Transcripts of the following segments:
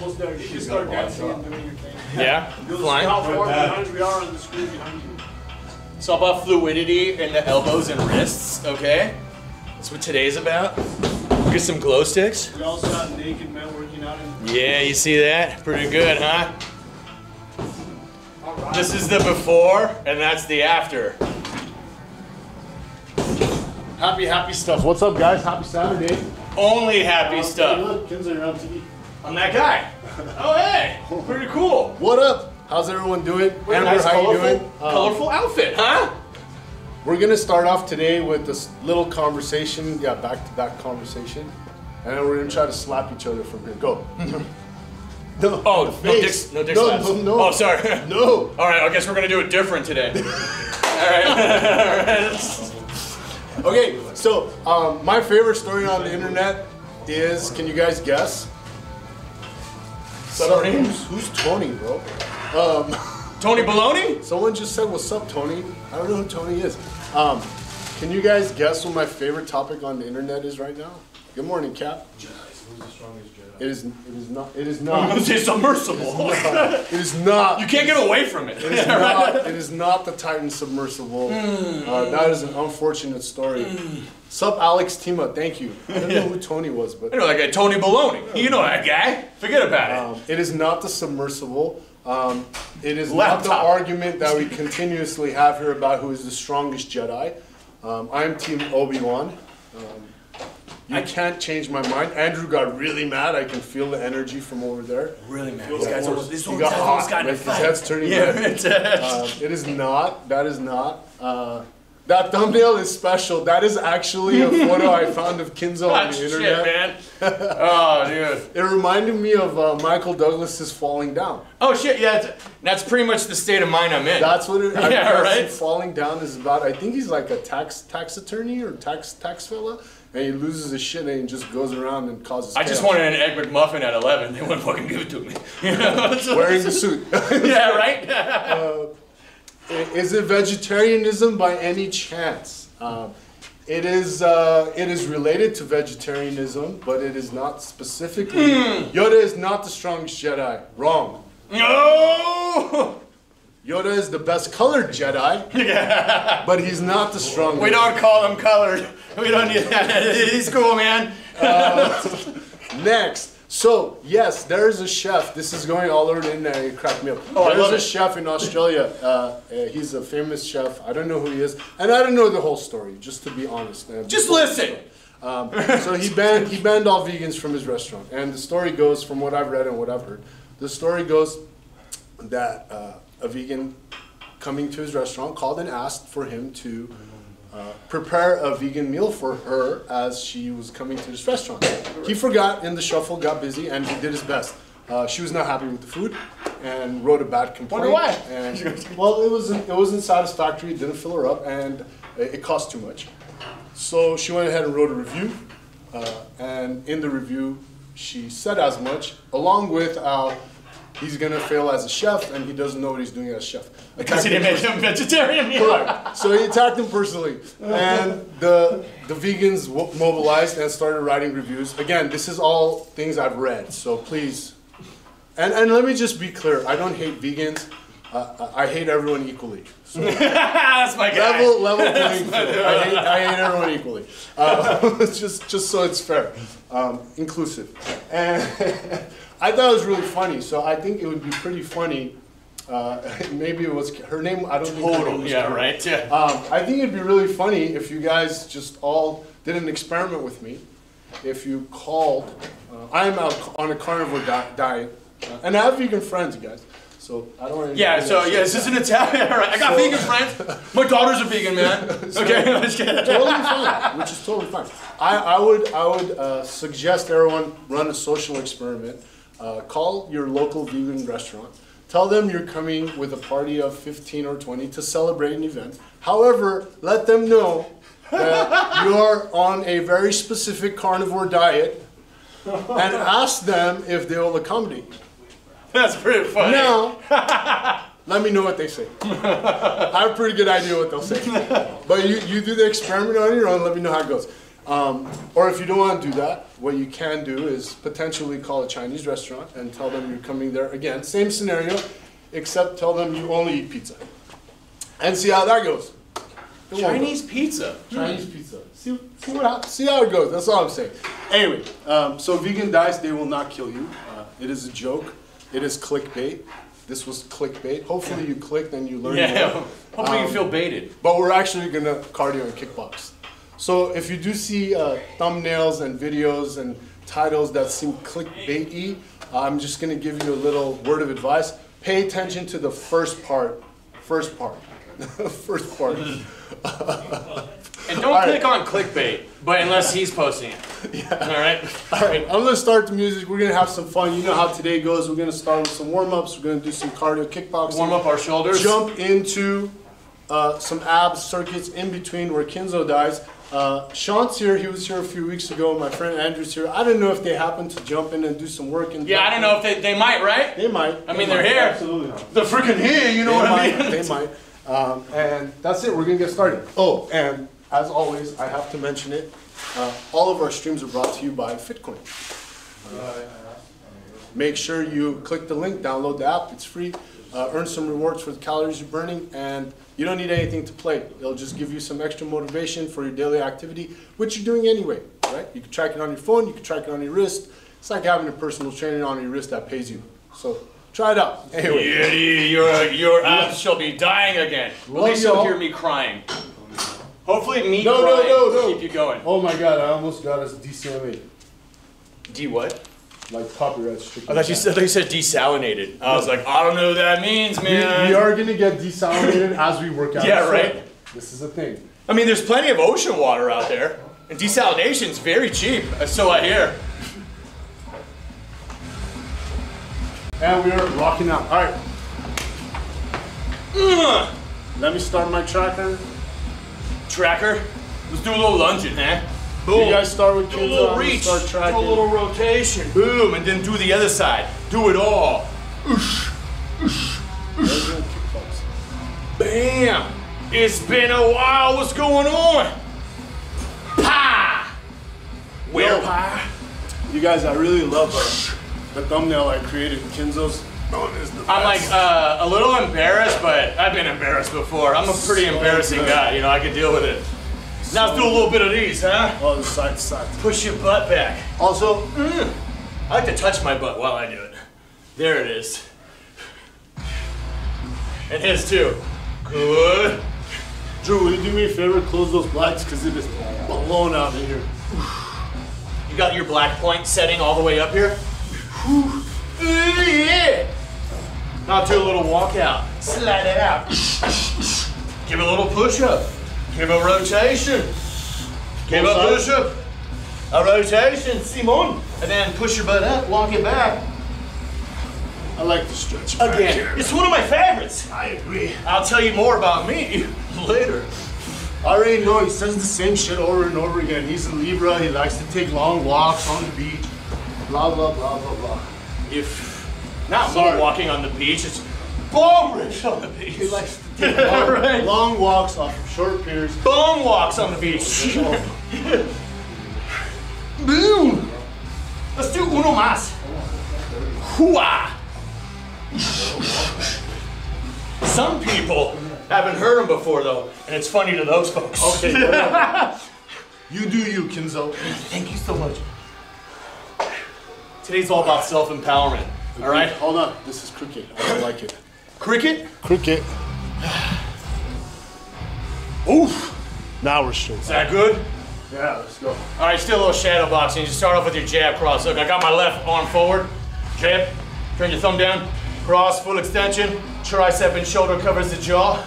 almost there. You just start dancing and doing your thing. Yeah? You'll flying. See how far behind we are on the screen behind you. It's all about fluidity in the elbows and wrists, okay? That's what today's about. Get some glow sticks. We also got naked men working out in the yeah, you see that? Pretty good, huh? All right. This is the before, and that's the after. Happy, happy stuff. What's up, guys? Happy Saturday. Only happy stuff. Hey, look, Kinzo, you're on TV. I'm that guy. Oh, hey. Pretty cool. What up? How's everyone doing? We're nice, how colorful, you doing? Colorful outfit, huh? We're going to start off today with this little conversation. Yeah, back-to-back conversation. And then we're going to try to slap each other from here. Go. No, oh, no dick slaps. No. Oh, sorry. No. All right, I guess we're going to do it different today. All right. All right. Okay, so my favorite story on the internet is, can you guys guess? Sup, who's Tony, bro? Tony Baloney? Someone just said, what's up, Tony? I don't know who Tony is. Can you guys guess what my favorite topic on the internet is right now? Good morning, Cap. Jedi. Who's the strongest Jedi? It is not. I'm going to say submersible. It is not. You can't get away from it. It is not the Titan submersible. That is an unfortunate story. Sup, Alex Tima, thank you. I don't know who Tony was, but... I know that guy, Tony Baloney. You know that guy. Forget about it. It is not the submersible. It is laptop. Not the argument that we continuously have here about who is the strongest Jedi. I am Team Obi-Wan. I can't change my mind. Andrew got really mad. I can feel the energy from over there. Really mad. Those guys almost, this he got hot. Got like his head's turning red. It is not. That is not. That thumbnail is special. That is actually a photo I found of Kinzo on the internet. Shit, man. Oh, dude. It reminded me of Michael Douglas's Falling Down. Oh, shit. Yeah, that's pretty much the state of mind I'm in. That's what it is. Yeah, right? Falling Down is about, I think he's like a tax attorney or tax fella. And he loses his shit and he just goes around and causes chaos. I just wanted an Egg McMuffin at 11. They wouldn't fucking give it to me. You know? Wearing the suit. Yeah, right? Is it vegetarianism by any chance? It is related to vegetarianism, but it is not specifically. Yoda is not the strongest Jedi. Wrong. No! Yoda is the best colored Jedi, yeah. But he's not the strongest. We don't call him colored. We don't need that. He's cool, man. Next. So, yes, there is a chef. This is going all over the internet and it cracked me up. Oh, there's a chef in Australia. He's a famous chef. I don't know who he is. And I don't know the whole story, just to be honest. Just listen! So he banned all vegans from his restaurant. And the story goes, from what I've read and what I've heard, the story goes that... a vegan coming to his restaurant called and asked for him to prepare a vegan meal for her as she was coming to this restaurant. He forgot in the shuffle, got busy, and he did his best. She was not happy with the food and wrote a bad complaint. Wonder why? And, well, it wasn't satisfactory, didn't fill her up, and it cost too much. So she went ahead and wrote a review, and in the review, she said as much, along with our he's going to fail as a chef, and he doesn't know what he's doing as a chef. Because he didn't make him vegetarian. Correct. So he attacked him personally. And the vegans mobilized and started writing reviews. Again, this is all things I've read, so please. And let me just be clear. I don't hate vegans. I hate everyone equally. So that's my guy. Level playing field. I hate everyone equally. Just so it's fair. Inclusive. And... I thought it was really funny, so I think it would be pretty funny. Maybe it was her name. I don't think her name was Carol. Right. Yeah. I think it'd be really funny if you guys just all did an experiment with me. If you called, I'm out on a carnivore diet, and I have vegan friends, you guys. So I don't want to. Yeah. So yeah, this is an Italian. All right. I got vegan friends. My daughter's a vegan, man. So, okay. Let's get it. Totally fine. Which is totally fine. I would suggest everyone run a social experiment. Call your local vegan restaurant. Tell them you're coming with a party of 15 or 20 to celebrate an event. However, let them know that you're on a very specific carnivore diet and ask them if they will accommodate you. That's pretty funny. Now, let me know what they say. I have a pretty good idea what they'll say. But you do the experiment on your own. Let me know how it goes. Or if you don't want to do that, what you can do is potentially call a Chinese restaurant and tell them you're coming there again. Same scenario, except tell them you only eat pizza. And see how that goes. Chinese pizza. See how it goes. That's all I'm saying. Anyway, so vegan diets, they will not kill you. It is a joke. It is clickbait. This was clickbait. Hopefully you clicked and you learned. Yeah. More. Hopefully you feel baited. But we're actually gonna cardio and kickbox. So if you do see thumbnails and videos and titles that seem clickbaity, I'm just gonna give you a little word of advice. Pay attention to the first part. And don't click on clickbait, but unless he's posting it. All right. I'm gonna start the music. We're gonna have some fun. You know how today goes. We're gonna start with some warm-ups. We're gonna do some cardio kickboxing. Warm up our shoulders. Jump into some abs circuits in between where Kinzo dies. Sean's here. He was here a few weeks ago. My friend Andrew's here. I don't know if they happen to jump in and do some work. Yeah, I don't know if they might, right? They might. I mean, they're here. Absolutely. They're freaking here. You know what I mean? They might. And that's it. We're going to get started. Oh, and as always, I have to mention it. All of our streams are brought to you by Fitcoin. Make sure you click the link, download the app. It's free. Earn some rewards for the calories you're burning. And you don't need anything to play. It'll just give you some extra motivation for your daily activity, which you're doing anyway. Right? You can track it on your phone. You can track it on your wrist. It's like having a personal trainer on your wrist that pays you. So try it out. Anyway. Your abs shall be dying again. At least you'll hear me crying. Hopefully me crying will keep you going. Oh my god, I almost got us desalinated. D what? Like copyright stricken. I thought you said desalinated. I was like, I don't know what that means, man. We are going to get desalinated as we work out. Yeah, right? This is a thing. I mean, there's plenty of ocean water out there. And desalination's very cheap, so I hear. And we are rocking out. All right. Let me start my tracker. Let's do a little lunging, man. Boom. You guys start with Kinzo. A little reach. Start tracking. Do a little rotation. Boom. And then do the other side. Do it all. Oosh. Oosh. Oosh. Bam. It's been a while. What's going on? Pa. Where pa? You guys, I really love her. The thumbnail I created, Kinzo's known as the best. I'm like a little embarrassed, but I've been embarrassed before. I'm a pretty embarrassing guy, you know, I can deal with it. Now let's do a little bit of these, huh? Oh, side to side. Push your butt back. Also, I like to touch my butt while I do it. There it is. And his too. Good. Drew, will you do me a favor? Close those blacks, because it is blown out of here. You got your black point setting all the way up here? Yeah. Now do a little walk out. Slide it out. Give a little push up. Give a rotation. Give a push up. A rotation, Simon. And then push your butt up, walk it back. I like the stretch. Again, it's one of my favorites. I agree. I'll tell you more about me later. I already know he says the same shit over and over again. He's a Libra, he likes to take long walks on the beach. Blah, blah, blah, blah, blah. Not walking on the beach, it's bum rich on the beach. He likes to take long, long walks off of short piers. Bum walks on the beach. Boom. Let's do uno mas. Hua. Some people haven't heard them before, though, and it's funny to those folks. Okay. You do you, Kinzo. Thank you so much. Today's all about self-empowerment, all right? Hold on, this is cricket, I don't like it. Cricket? Cricket. Oof. Now we're straight. Is that good? Yeah, let's go. All right, still a little shadow boxing. You start off with your jab cross. Look, I got my left arm forward, jab, turn your thumb down, cross, full extension, tricep and shoulder covers the jaw,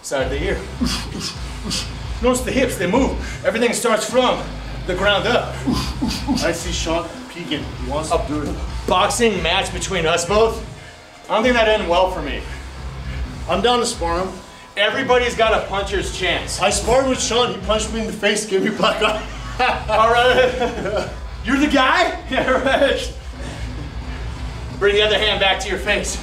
side of the ear. Notice the hips, they move. Everything starts from the ground up. I see Sean. He wants to do it. Boxing match between us both? I don't think that ended well for me. I'm down to spar him. Everybody's got a puncher's chance. I sparred with Sean. He punched me in the face, gave me black eye. All right. You're the guy? Yeah, right. Bring the other hand back to your face.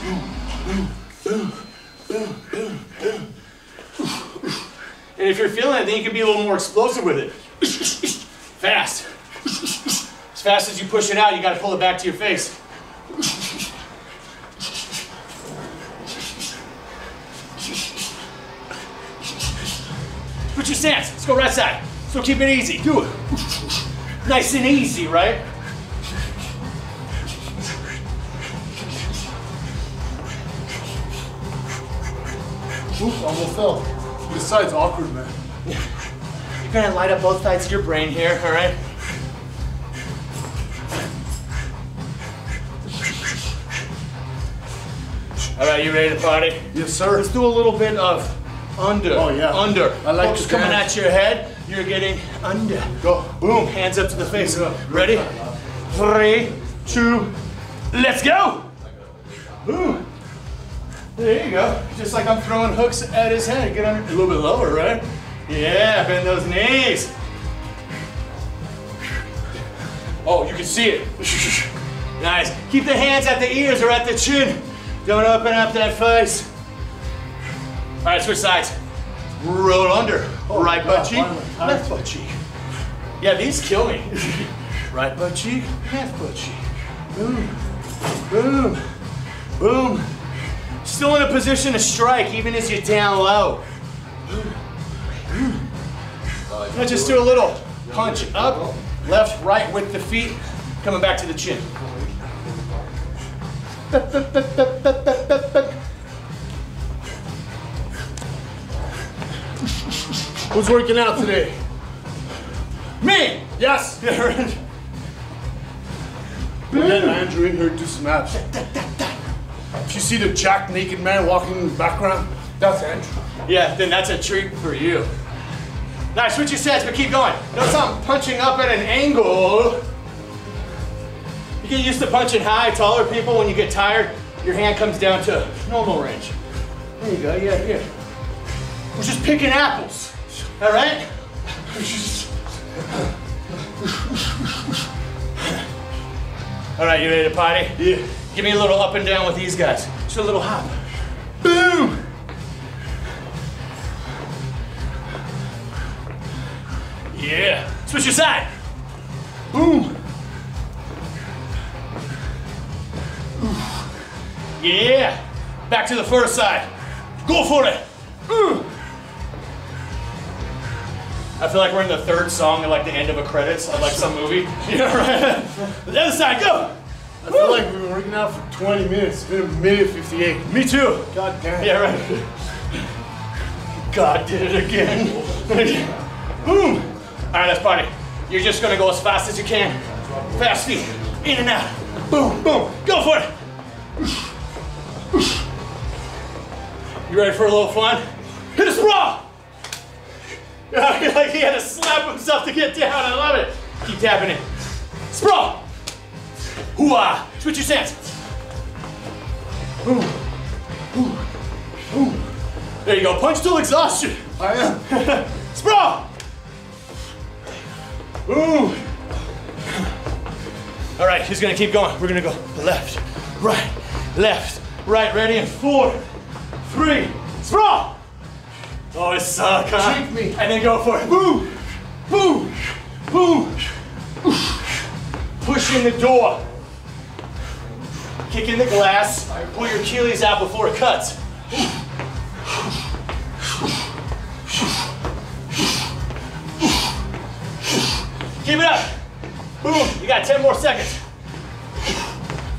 And if you're feeling it, then you can be a little more explosive with it. Fast. As fast as you push it out, you gotta pull it back to your face. Switch your stance. Let's go right side. So keep it easy. Do it. Nice and easy, right? Oops, almost fell. This side's awkward, man. You're gonna light up both sides of your brain here, all right? All right, you ready to party? Yes, sir. Let's do a little bit of under. Oh, yeah. Under. I like focus coming at your head. You're getting under. Go. Boom. Hands up to the face. Ready? 3, 2, let's go. Boom. There you go. Just like I'm throwing hooks at his head. Get under. A little bit lower, right? Yeah, bend those knees. Oh, you can see it. Nice. Keep the hands at the ears or at the chin. Don't open up that face. All right, switch sides. Roll under. Oh, right butt cheek, left butt cheek. Yeah, these kill me. Right butt cheek, left butt cheek. Boom, boom, boom. Still in a position to strike, even as you're down low. Now just do a little punch up, left, right with the feet, coming back to the chin. Who's working out today? Me! Yes! We're getting Andrew in here to do some abs. If you see the jacked naked man walking in the background, that's Andrew. Yeah, then that's a treat for you. Now switch your sets, but keep going. Notice I'm punching up at an angle. You get used to punching high, taller people. When you get tired, your hand comes down to normal range. There you go, yeah, yeah. We're just picking apples. All right? All right, you ready to potty? Yeah. Give me a little up and down with these guys. Just a little hop. Boom! Yeah. Switch your side. Boom. Yeah. Back to the first side. Go for it. Ooh. I feel like we're in the third song at like the end of a credits of like some movie. Yeah, right? The other side, go! I feel like we've been working out for 20 minutes. It's been a minute 58. Me too! God damn it. Yeah, right. God did it again. Boom! Alright, let's party. You're just gonna go as fast as you can. Fast feet. In and out. Boom, boom. Go for it! You ready for a little fun? Hit us raw! Like he had to slap himself to get down. I love it. Keep tapping it. Sprawl. Hoo-ah. Switch your stance. Boom. Boom. Boom. There you go. Punch till exhaustion. I am. Sprawl. Boom. All right. He's going to keep going. We're going to go left, right, left, right. Ready? And 4, 3. Sprawl. Oh, it sucks, huh? Shake me. And then go for it. Boom! Boom! Boom! Push in the door. Kick in the glass. Pull your Achilles out before it cuts. Keep it up. Boom. You got 10 more seconds.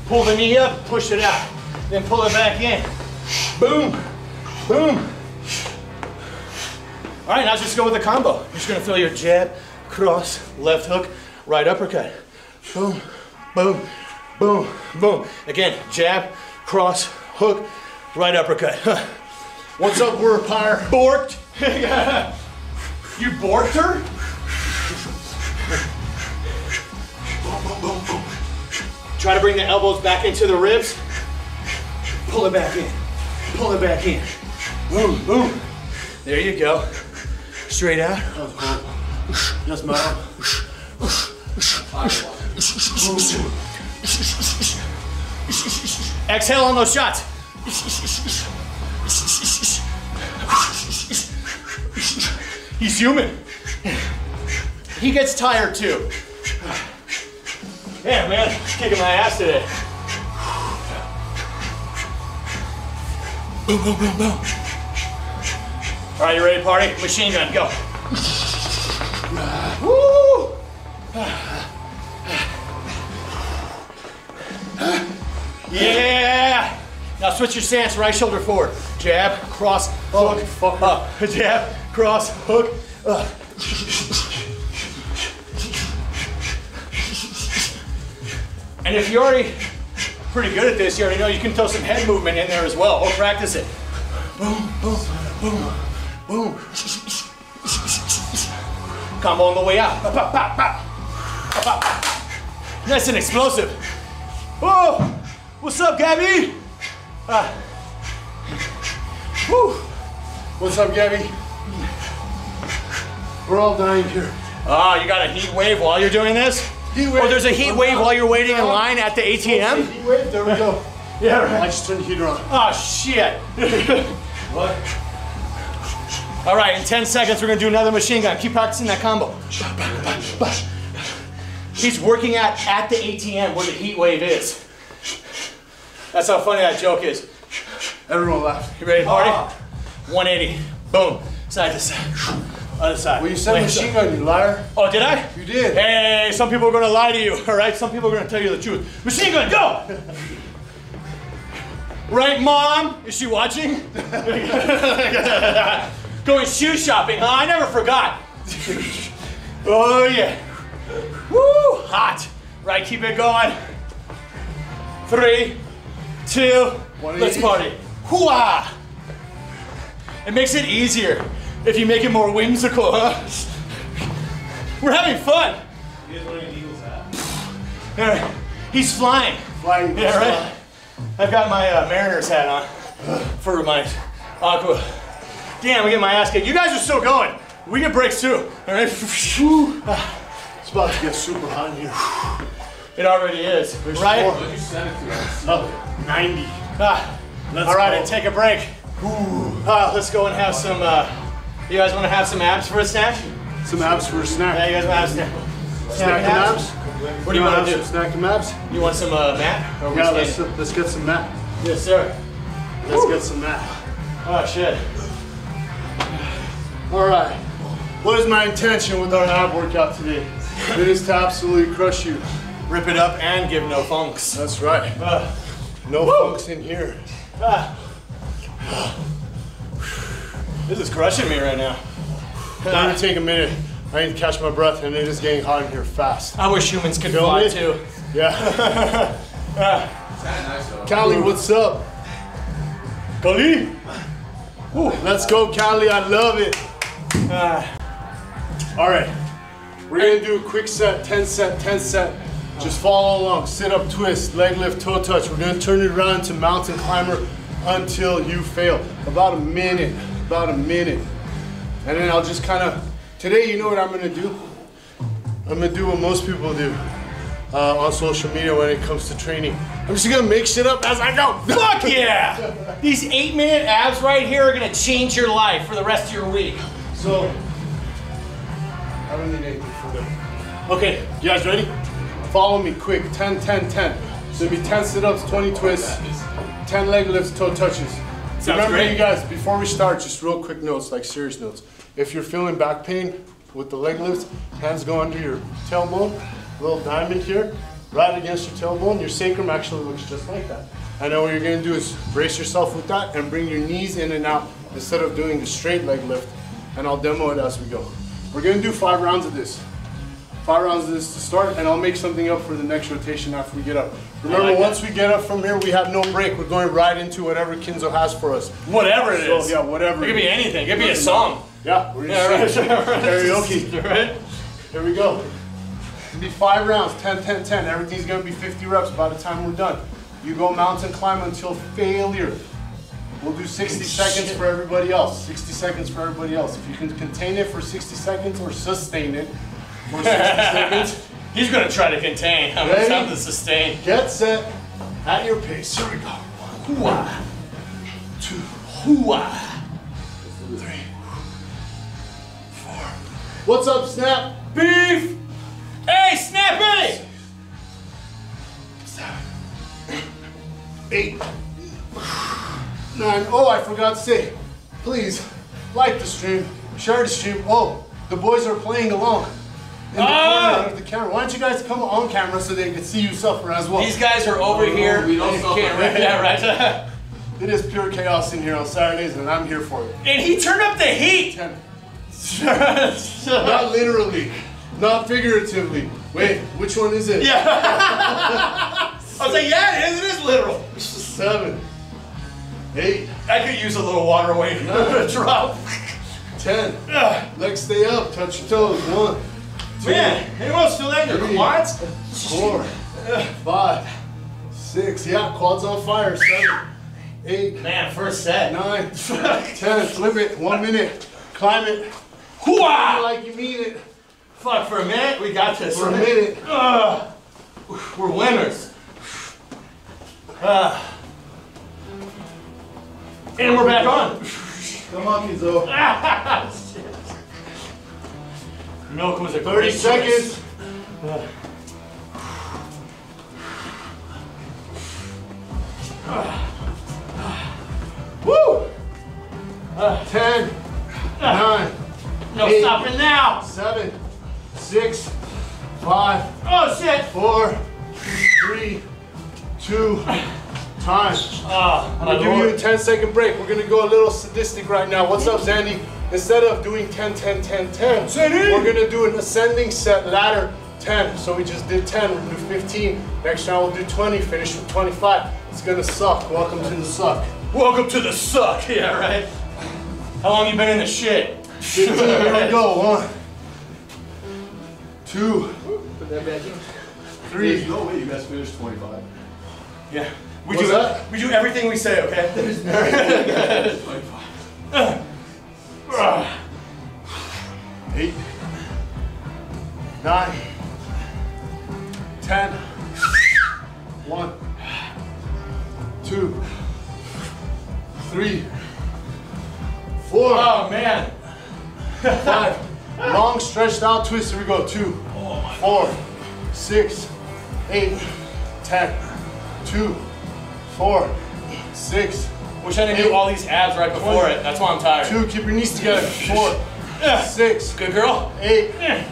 Pull the knee up, push it out. Then pull it back in. Boom! Boom! All right, now just go with the combo. You're just gonna feel your jab, cross, left hook, right uppercut. Boom, boom, boom, boom. Again, jab, cross, hook, right uppercut. Huh. What's up, Warpire? Borked. You borked her? Boom, boom, boom, boom. Try to bring the elbows back into the ribs. Pull it back in. Pull it back in. Boom, boom. There you go. Straight out. That was cool. That's my arm. Exhale on those shots. He's human. He gets tired too. Yeah, man, kicking my ass today. Boom, boom, boom, boom. All right, you ready to party? Machine gun, go. Woo! Yeah! Now switch your stance, right shoulder forward. Jab, cross, hook, fuck up. Jab, cross, hook, up. And if you're already pretty good at this, you already know you can throw some head movement in there as well. Or practice it. Boom, boom, boom, boom. Combo on the way out. Pop, pop, pop, pop, pop, pop. Nice and explosive. Whoa! What's up, Gabby? Woo! What's up, Gabby? We're all dying here. Ah, you got a heat wave while you're doing this? Heat wave. Oh, there's a heat wave while you're waiting in line at the ATM? Heat wave? There we go. Yeah, right. I just turned the heater on. Oh, shit. What? All right, in 10 seconds, we're gonna do another machine gun. Keep practicing that combo. He's working out at the ATM where the heat wave is. That's how funny that joke is. Everyone laugh. You ready to party? 180. Boom. Side to side. Other side. Well, you said machine gun, you liar. Oh, did I? You did. Hey, some people are gonna lie to you, all right? Some people are gonna tell you the truth. Machine gun, go! Right, Mom? Is she watching? Going shoe shopping, huh? I never forgot. Oh, yeah. Woo, hot. Right, keep it going. 3, 2, let's party. Hoo-ah. It makes it easier if you make it more whimsical, huh? We're having fun. You guys want an Eagles hat? All right. He's flying. Flying. Yeah, right? I've got my Mariners hat on for my aqua. Damn, we get my ass kicked. You guys are still going. We get breaks too, all right? It's about to get super hot in here. It already is. There's right? What you sent it to us? 90. All right, and take a break. Let's go and have some, you guys want to have some abs for a snack? Some abs for a snack. Yeah, you guys want to have some snack and abs? What do you want to do? Snack and abs? You want some mat? Or yeah, let's get some mat. Yes, sir. Let's get some mat. Oh, shit. All right. What is my intention with our ab workout today? It is to absolutely crush you. Rip it up and give no funks. That's right. No funks in here. This is crushing me right now. I'm gonna take a minute. I need to catch my breath and it is getting hot in here fast. I wish humans could fly too. Yeah. Callie, what's up? Callie? Ooh, let's go, Callie, I love it. All right, we're gonna do a quick set, 10 set, 10 set. Just follow along, sit up, twist, leg lift, toe touch. We're gonna turn it around to mountain climber until you fail. About a minute. And then I'll just kind of, today you know what I'm gonna do? I'm gonna do what most people do on social media when it comes to training. I'm just gonna make shit up as I go. Fuck yeah! These 8-minute abs right here are gonna change your life for the rest of your week. So, I don't need anything for them. Okay, you guys ready? Follow me quick, 10, 10, 10. So it'll be 10 sit-ups, 20 twists, 10 leg lifts, toe touches. Sounds remember great. You guys, before we start, just real quick notes, like serious notes. If you're feeling back pain with the leg lifts, hands go under your tailbone, little diamond here, right against your tailbone. Your sacrum actually looks just like that. And then what you're gonna do is brace yourself with that and bring your knees in and out instead of doing the straight leg lift. And I'll demo it as we go. We're gonna do 5 rounds of this. 5 rounds of this to start, and I'll make something up for the next rotation after we get up. Remember, like once we get up from here, we have no break. We're going right into whatever Kinzo has for us. Whatever it is. Yeah, whatever. It could be anything. It could be a song. Yeah, we're gonna sing karaoke. Right? Here we go. It'll be 5 rounds, 10, 10, 10. Everything's gonna be 50 reps by the time we're done. You go mountain climb until failure. We'll do 60 seconds for everybody else. 60 seconds for everybody else. If you can contain it for 60 seconds or sustain it, for 60 seconds. He's gonna try to contain. I'm gonna try to sustain. Get set. At your pace. Here we go. 1, 2, 3, 4, What's up, Snap? Beef! Hey, Snappy! Seven. 8. 9. Oh, I forgot to say, please like the stream, share the stream. Oh, the boys are playing along in the corner of the camera. Why don't you guys come on camera so they can see you suffer as well? These guys are over here. We don't suffer. Yeah, right. It is pure chaos in here on Saturdays, and I'm here for it. And he turned up the heat. 10. Not literally, not figuratively. Wait, which one is it? Yeah. I was like, yeah, it is. It is literal. 7. 8. I could use a little water wave. 9. Drop. 10. Legs stay up. Touch your toes. 1. 2, man, anyone still in your quads? 4. 5. 6. Yeah, quads on fire. 7. 8. Man, first set. 9. 10. Flip it. 1 minute. Climb it. Hoo-ah! Like you mean it. Fuck, for a minute, we got this. For a minute. We're winners. And we're back on. Come on, Kinzo. Milk was a 30 seconds. Woo! 10. 9. No 8, stopping now. 7. 6. 5. Oh shit. 4. 3. 2. Time. I'm going to give you a 10-second break. We're going to go a little sadistic right now. What's up, Zandy? Instead of doing 10, 10, 10, 10, Zandy, we're going to do an ascending set ladder 10. So we just did 10. We'll do 15. Next time we'll do 20. Finish with 25. It's going to suck. Welcome to the suck. Welcome to the suck. Yeah, right? How long you been in the shit? 15, here we go. 1. 2. Put that back in. 3. There's no way you guys finished 25. Yeah. We do everything we say, okay? There's no way. 25. 8. 9. 10. 1. 2. 3. 4. Oh man. 5. Long stretched out twist. Here we go. 2. Oh, my 4. 6. 8. 10. 2. 4. 6. Wish I didn't do all these abs right before 20, it. That's why I'm tired. 2. Keep your knees together. 4. 6. Good girl. 8.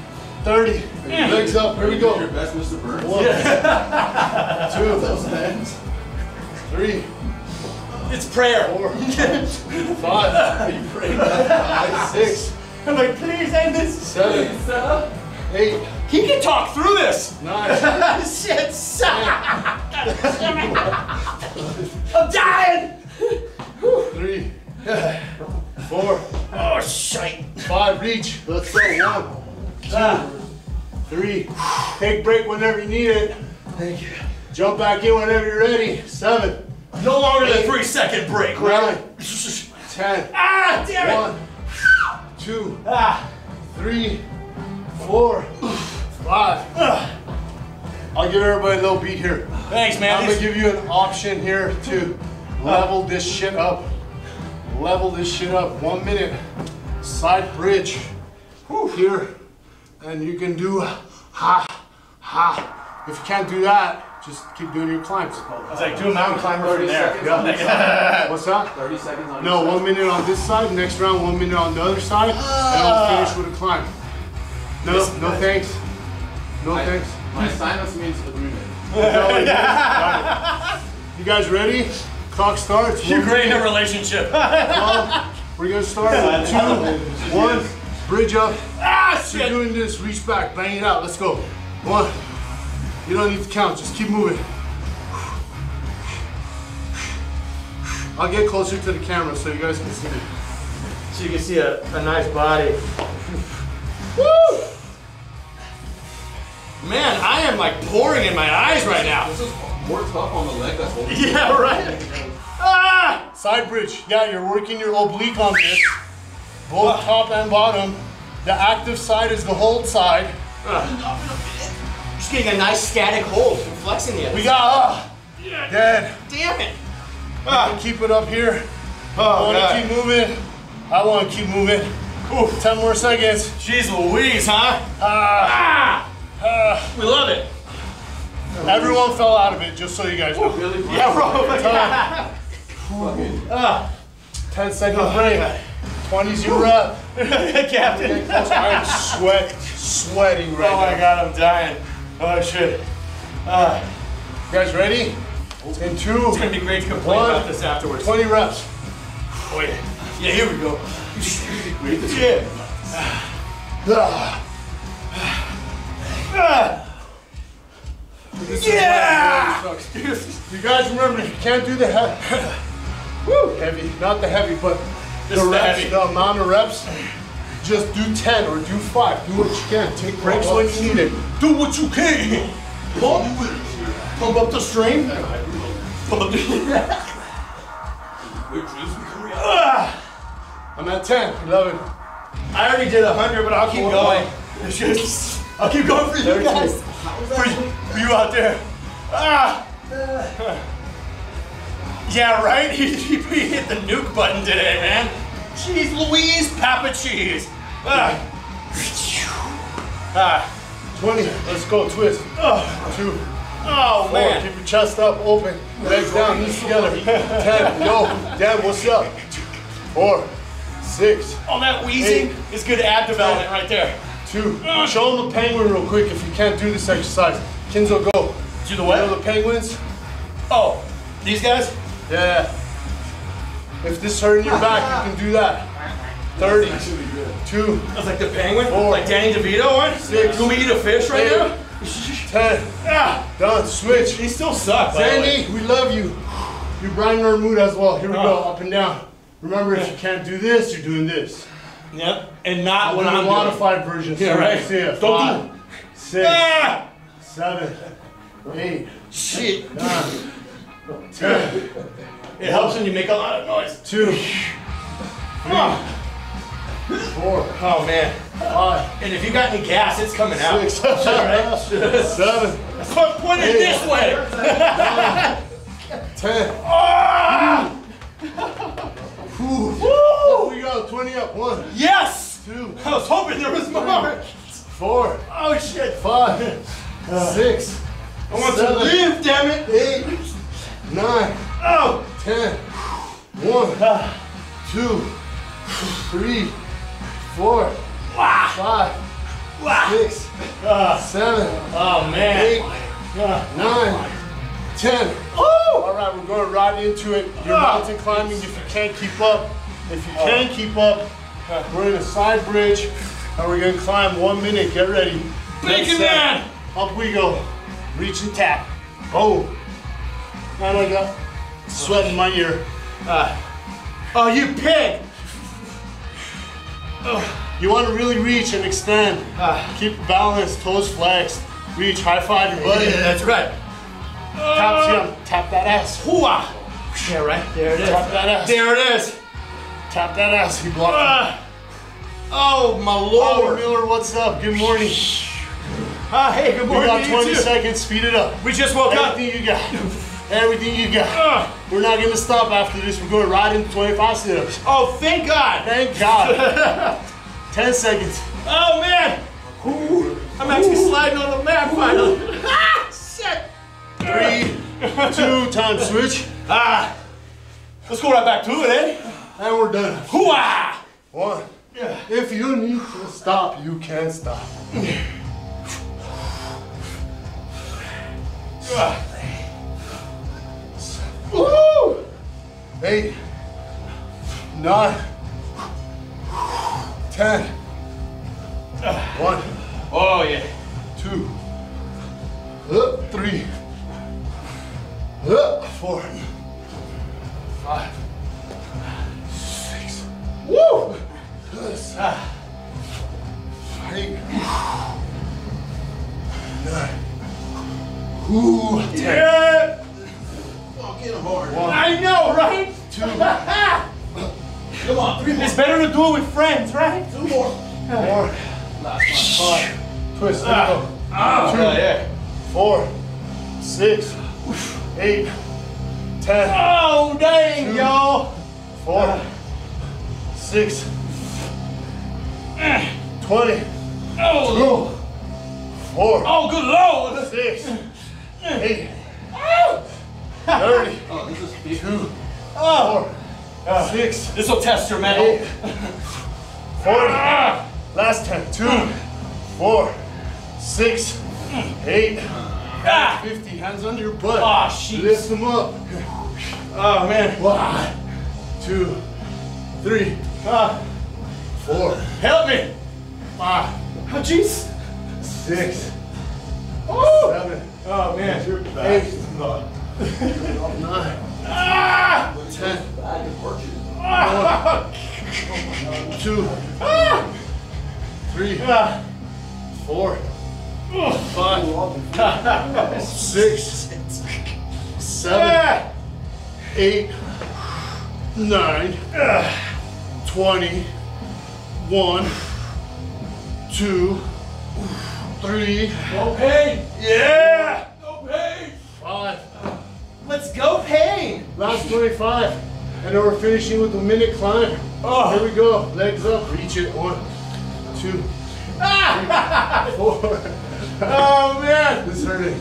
30. Legs up. Here we go. Your best, Mr. Burns. 1. 2 of those hands. 3. It's prayer. 4. 5. Are you praying? 6. I'm like, please end this. 7. 8. He can talk through this. 9. Shit. I'm dying. 3. 4. Oh shit. 5. Reach. Let's go. 1. 2. 3. Take break whenever you need it. Thank you. Jump back in whenever you're ready. 7. No longer than 3-second break. 9. 10. Ah, damn it. 1. 2. 3. 4. 5. I'll give everybody a little beat here. Thanks, man. I'm going to give you an option here to level this shit up. Level this shit up. 1 minute. Side bridge. Here. And you can do ha. If you can't do that, just keep doing your climbs. I was like, do a mountain climber from there. Yeah. What's that? 30 seconds on No, 1 minute on this side. Next round, 1 minute on the other side. And I'll finish with a climb. No thanks. My sinus means agreement. You guys ready? Clock starts. You're great in a relationship. We're going to start with 2, 1, bridge up. Ah, shit. You're doing this, reach back, bang it out. Let's go. 1. You don't need to count, just keep moving. I'll get closer to the camera so you guys can see it. So you can see a nice body. Woo! Man, I am like pouring in my eyes right now. This is more tough on the leg that's holding. Yeah, right? Ah! Side bridge. Yeah, you're working your oblique on this. Both top and bottom. The active side is the hold side. Just getting a nice static hold and flexing the other side. Yeah. Dead. Damn it. You can keep it up here. I want to keep moving. Oof. 10 more seconds. Jeez Louise, huh? We love it. Everyone fell out of it, just so you guys know. Really? Yeah, bro. 10 second break. 20's your rep. Captain. I'm sweating right now. Oh my God, I'm dying. Oh shit. You guys ready? In two. It's gonna be great to complain about this afterwards. 20 reps. Oh yeah. Yeah, here we go. Yeah. Yeah! You guys remember, you can't do the heavy, not the heavy, but the reps, the amount of reps. Just do 10 or do 5. Do what you can. Take breaks when you need it. Do what you can. Pump up the strain. I'm at 10, 11. I already did 100, but I'll keep going. I'll keep going for you guys. For you out there. Yeah, right? He hit the nuke button today, man. Jeez Louise, Papa Cheese. 20, let's go, twist. 2. Oh, 4, man. Keep your chest up, open, legs down, knees together. 10, yo, Dan, what's up? 4, 6. All that wheezing is good ab development right there. 2. Show them the penguin real quick if you can't do this exercise. Kinzo, go. Do the what? You know the penguins? Oh, these guys? Yeah. If this hurting your back, you can do that. 30. That's actually good. 2. That's like the penguin? 4. Like Danny DeVito one? 6. You want me to eat a fish right now? 10. Ah, done. Switch. He still sucks. Sandy, we love you. You're brightening our mood as well. Here we go. Up and down. Remember, if you can't do this, you're doing this. Yep. And not when I'm modified version. Yeah, right. Don't 5, 6, 7, 8. Shit. 9, 10. It helps when you make a lot of noise. 2, 3, 4. Oh man. 5. And if you got any gas, it's coming 6, out. 7. Start pointing this way. 9, 10. Oh! Woo! We got 20 up. 1. Yes. 2. I was hoping there was 3, more. 4. Oh shit. 5, 6. I want 7, to live, damn it. 8, 9. Oh! 10. 1, 2, 3, 4. Wow. 5, 6, 7. Oh man. 8, 9, 10. Oh. All right, we're going right into it. You're mountain climbing. If you can't keep up, we're in a side bridge, and we're gonna climb 1 minute. Get ready. Bacon man. Up we go. Reach and tap. Oh. And I got sweat in my ear. Oh, you pig! You want to really reach and extend. Keep balance, toes flexed. Reach, high five your buddy. Yeah, that's right. Tap that ass. Hooah! Yeah, right. There it is. Tap that ass. There it is. Tap that ass. He blocked it. Oh, my lord. Oh, Miller, what's up? Good morning. Hey, good morning. We got 20 seconds. Speed it up. We just woke up. Everything you got. Everything you got. We're not gonna stop after this. We're going right into 25 sit-ups. Oh, thank God! Thank God. 10 seconds. Oh man! Ooh. I'm actually sliding on the mat finally. Ah, shit! 3, 2, time switch. Let's go right back to it, eh? And we're done. Hoo-ah! 1. Yeah. If you need to stop, you can stop. Woo! 8, 9, 10. 1. Oh yeah. 2. 3. 4. 5. 6. Woo! 8, 9. Ooh, 10. Yeah. Hard. 1, I know, right? 2. Come on, 3 more. It's better to do it with friends, right? 2 more. 4. Last one. 5. Twist. Go. 2. Yeah. 4. 6. 8. 10. Oh dang, y'all. 4. 6. 20. Oh. 2. 4. Oh, good Lord. 6. 8. 30. Oh, this is big. 2. 4. 6. This will test your metal. 8. 40. Last 10. 2. 4. 6. 8. 50. Hands under your butt. Ah, shit. Lift them up. Oh, man. 1, 2, 3, 4. Help me. 5. Oh, jeez. 6. Oh. 7. Oh, man. 8. 9. 10. 1, 2, 3, 4, 5, 6, 7, 8, 9, 20, 21, 2, 3. No pain. Yeah. No pain. 5. Let's go, pain. Last 25. And then we're finishing with a minute climb. Oh. Here we go. Legs up. Reach it. 1, 2. 3, 4. Oh, man. This hurting.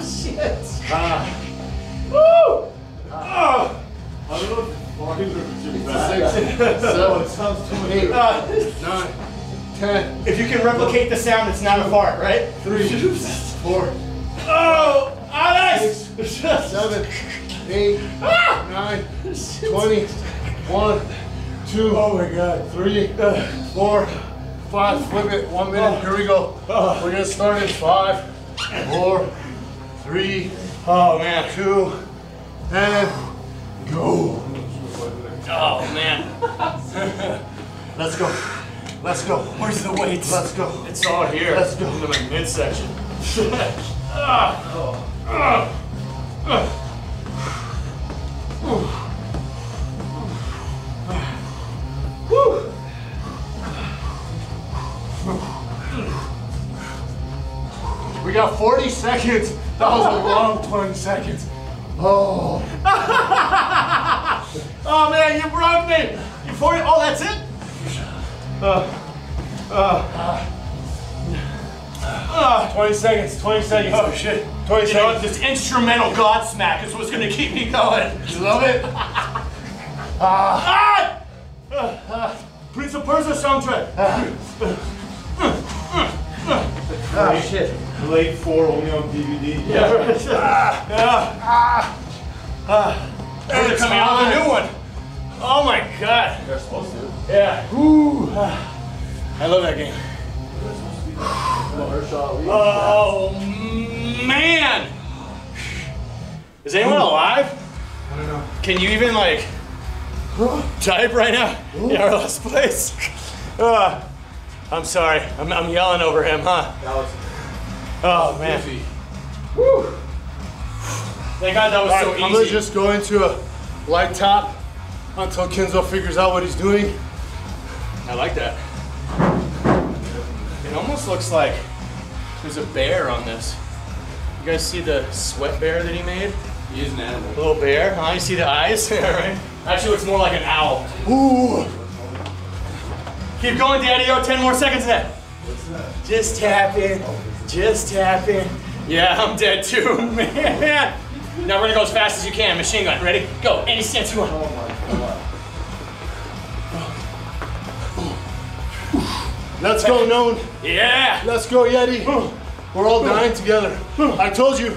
Shit. Woo. I don't know if the bodies are too bad. 6, 7, 8, 9, 10. If you can replicate the sound, it's not a fart, right? 3, 4. Oh, Alex! 6, 7, 8, 9, 20. 1, 2. Oh my God. 3, 4, 5. Flip it. 1 minute. Here we go. We're gonna start in 5, 4, 3. Oh man. 2. And. Go. Oh man. Let's go. Let's go. Where's the weights? Let's go. It's all here. Let's go. To my midsection. We got 40 seconds. That was a long 20 seconds. Oh. Oh man, you brought me. You 40. Oh, that's it. Uh. 20 seconds. 20 seconds. Oh shit. 20 seconds. You know, this instrumental Godsmack is what's gonna keep me going. You love it. Prince of Persia soundtrack. Oh shit. Blade 4 only on DVD. Yeah. They're coming out with a new one. Oh my God. They're supposed to. Yeah. Ooh. I love that game. Oh man. Is anyone alive? I don't know. Can you even like type right now? Yeah, our last place. I'm sorry. I'm yelling over him, huh? Oh man. Woo. Thank God that was so easy. I'm gonna just go into a light top until Kinzo figures out what he's doing. I like that. It almost looks like there's a bear on this. You guys see the sweat bear that he made? He is an animal. Little bear, huh? You see the eyes? Right? Actually looks more like an owl. Ooh. Keep going, Daddy-O. 10 more seconds of that. What's that? Just tap in. Just tap in. Yeah, I'm dead too, man. Now we're gonna go as fast as you can. Machine gun, ready? Go, any stance you want. Oh my God. Let's go, known. Yeah. Let's go, Yeti. We're all dying together. I told you,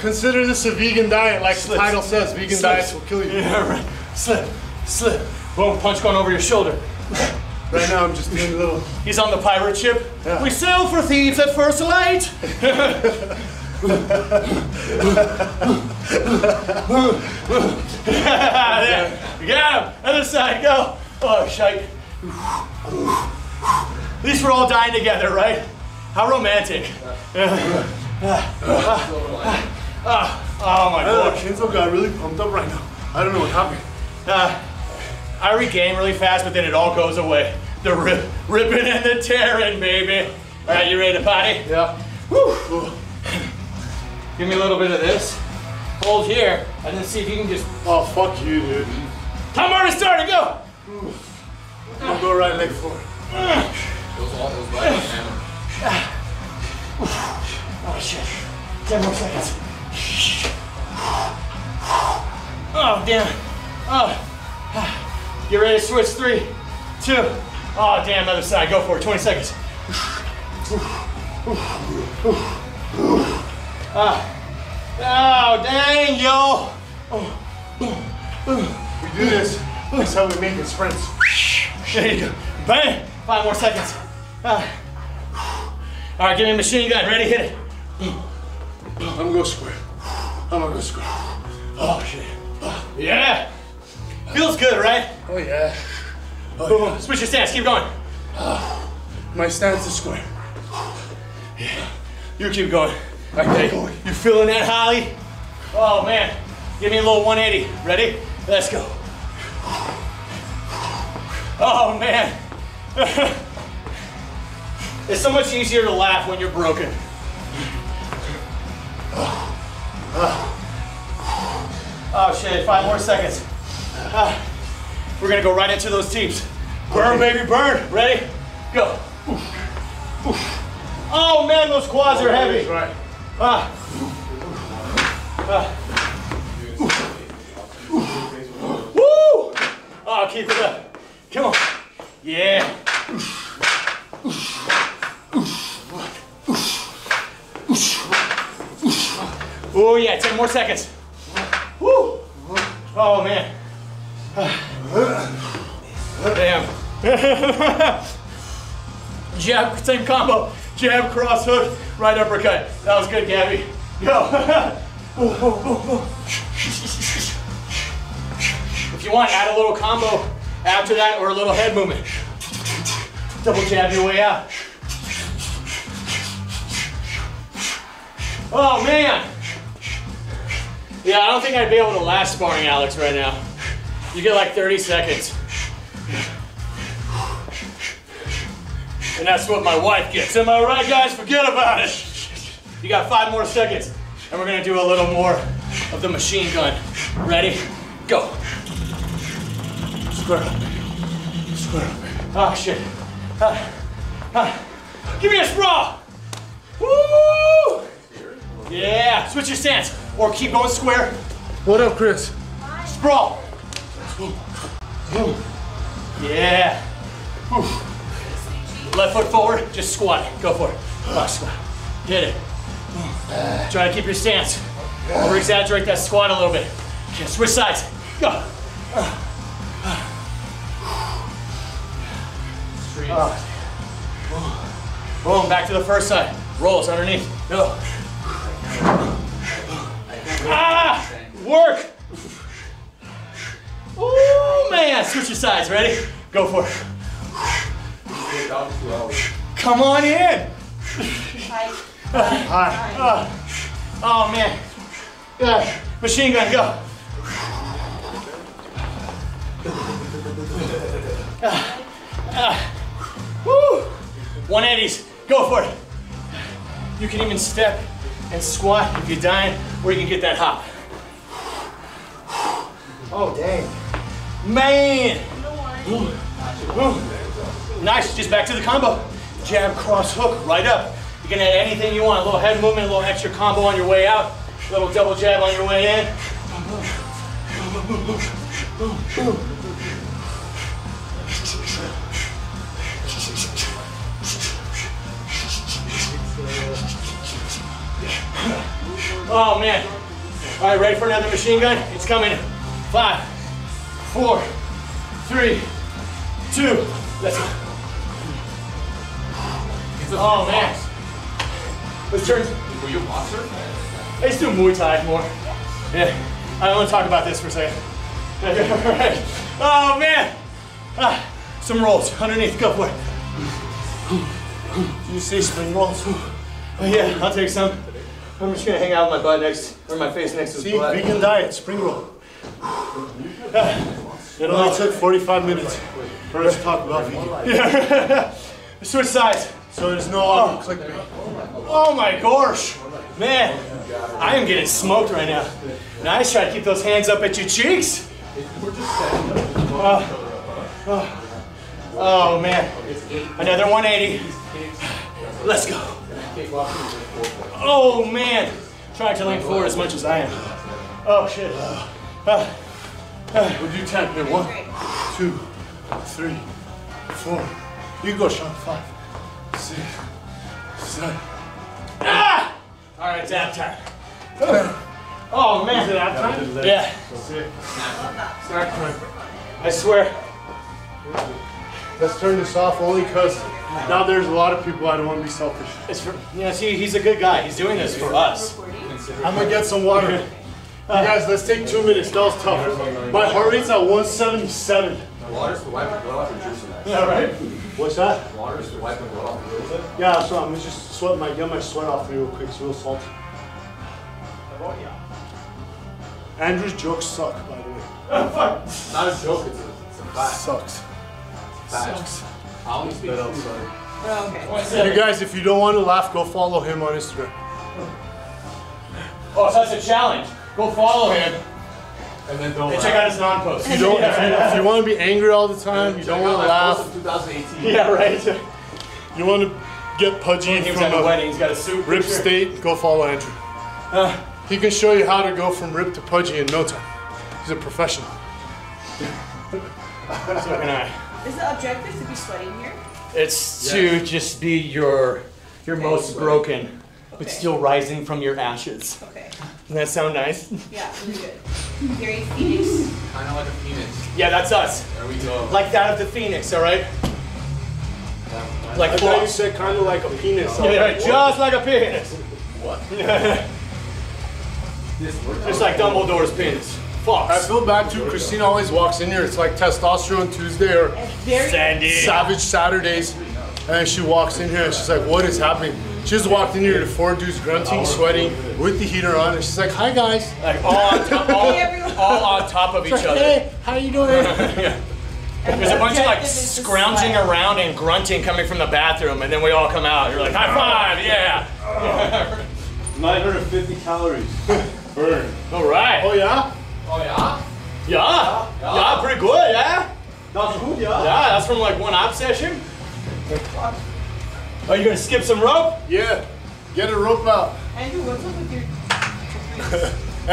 consider this a vegan diet. Like slip, the title says, vegan diets will kill you. Yeah, right. Slip, slip. Boom, punch going over your shoulder. Right now I'm just doing a little... He's on the pirate ship. Yeah. We sail for thieves at first light. There. You got him. Other side, go. Oh, shite. At least we're all dying together, right? How romantic. Oh, my God. Kinzo got really pumped up right now. I don't know what happened. I regain really fast, but then it all goes away. The ripping and the tearing, baby. All right, you ready to potty? Yeah. Woo. Give me a little bit of this. Hold here, and then see if you can just... Oh, fuck you, dude. Time already started, go! I'll go right leg forward. It was right on camera. Oh shit. 10 more seconds. Oh damn. Oh. Get ready to switch. 3, 2. Oh damn, other side. Go for it. 20 seconds. Oh dang, yo. We do this. That's how we make it sprints. There you go. Bang. 5 more seconds. All right, give me a machine gun. Ready? Hit it. I'm gonna go square. I'm gonna go square. Oh shit. Yeah. Feels good, right? Oh yeah. Oh, boom, boom. Yeah. Switch your stance. Keep going. My stance is square. Yeah. You keep going. I keep going. You feeling that, Holly? Oh man. Give me a little 180. Ready? Let's go. Oh man. It's so much easier to laugh when you're broken. Oh shit, 5 more seconds. We're gonna go right into those teeps. Burn, baby, burn. Ready? Go. Oh man, those quads are heavy. Woo! Oh, keep it up. Come on. Yeah. Oh yeah, 10 more seconds. Woo! Oh man. Damn. Jab, same combo. Jab, cross hook, right uppercut. That was good, Gabby. Go. If you want, add a little combo after that or a little head movement. Double jab your way out. Oh man. Yeah, I don't think I'd be able to last sparring Alex right now. You get like 30 seconds. And that's what my wife gets. Am I right, guys? Forget about it. You got 5 more seconds. And we're gonna do a little more of the machine gun. Ready? Go. Square up. Square up. Oh shit. Give me a sprawl. Woo! Yeah, switch your stance. Or keep going square. What up, Chris? Sprawl. Yeah. Left foot forward, just squat. Go for it. Oh, squat. Get it. Try to keep your stance. Over exaggerate that squat a little bit. Okay, switch sides. Go. Boom, back to the first side. Rolls underneath. Go. Ah! Work! Oh man, switch your sides, ready? Go for it. Come on in! Oh man. Yeah. Machine gun, go. Woo! 180s, go for it. You can even step and squat if you're dying, or you can get that hop. Oh, dang. Man. Ooh. Nice, just back to the combo. Jab, cross, hook, right up. You can add anything you want, a little head movement, a little extra combo on your way out, a little double jab on your way in. Oh man. All right, ready for another machine gun? It's coming. 5, 4, 3, 2. Let's go. Oh man. Let's turn. Were you a boxer? I used to do Muay Thai more. Yeah. I want to talk about this for a second. Oh man. Some rolls underneath. Go for it. You see spring rolls? Oh yeah, I'll take some. I'm just gonna hang out with my butt next, or my face next to the butt. See, vegan diet, spring roll. It only took 45 minutes for us to talk about vegan. Yeah. Switch sides. So there's no clickbait. Oh my gosh. Man, I am getting smoked right now. Nice, try to keep those hands up at your cheeks. Oh man, another 180. Let's go. Oh man, trying to lean forward as much as I am. Oh shit. We'll do 10 here. 1, 2, 3, 4. You go, Sean. 5, 6, 7. Ah! All right, tap time. Oh man, is it out time? Yeah. Snack time. I swear. Let's turn this off only because now there's a lot of people. I don't want to be selfish. It's for, yeah, see, he's a good guy. He's doing this for us. I'm gonna get some water. Guys, let's take 2 minutes. That was tough. My heart rate's at 177. Water's to wipe and blow off your juice. Yeah, right. What's that? Water's to wipe and blow off your juice. Yeah, so I'm just sweating. Get my sweat off real quick. It's real salty. Oh yeah. Andrew's jokes suck, by the way. It's not a joke, it's a fact. Sucks. Sucks. I'll only speak outside. Okay. You guys, if you don't want to laugh, go follow him on Instagram. Oh, so that's a challenge. Go follow him. And then don't. And check out his non-post. You don't. If you want to be angry all the time, you don't want to laugh. 2018. Yeah, right. You want to get pudgy from a wedding. He's got a suit. Rip state. Go follow Andrew. He can show you how to go from ripped to pudgy in no time. He's a professional. So can I. Is the objective to be sweating here? It's to just be your most broken, but still rising from your ashes. Okay. Doesn't that sound nice? Yeah, really good. Very phoenix. Kind of like a phoenix. Yeah, that's us. There we go. Like that of the phoenix, all right? Like I thought you said kind of like a penis. Yeah, right. Just like a penis. What? It's like Dumbledore's penis. Fox. I feel bad too. Christina always walks in here. It's like Testosterone Tuesday or Savage Saturdays. And she walks in here and she's like, what is happening? She just walked in here to 4 dudes grunting, sweating, with the heater on. And she's like, hi guys. Like all on top of each other. Hey, how you doing? There's a bunch of like scrounging around and grunting coming from the bathroom. And then we all come out. You're like, high five, yeah. 950 calories. Burn. All right. Oh yeah. Oh yeah. Yeah. Yeah. Yeah. Pretty good. Yeah. That's good. Yeah. Yeah. That's from like 1 op session. Are you gonna skip some rope? Yeah. Get a rope out. Andrew, what's up with your?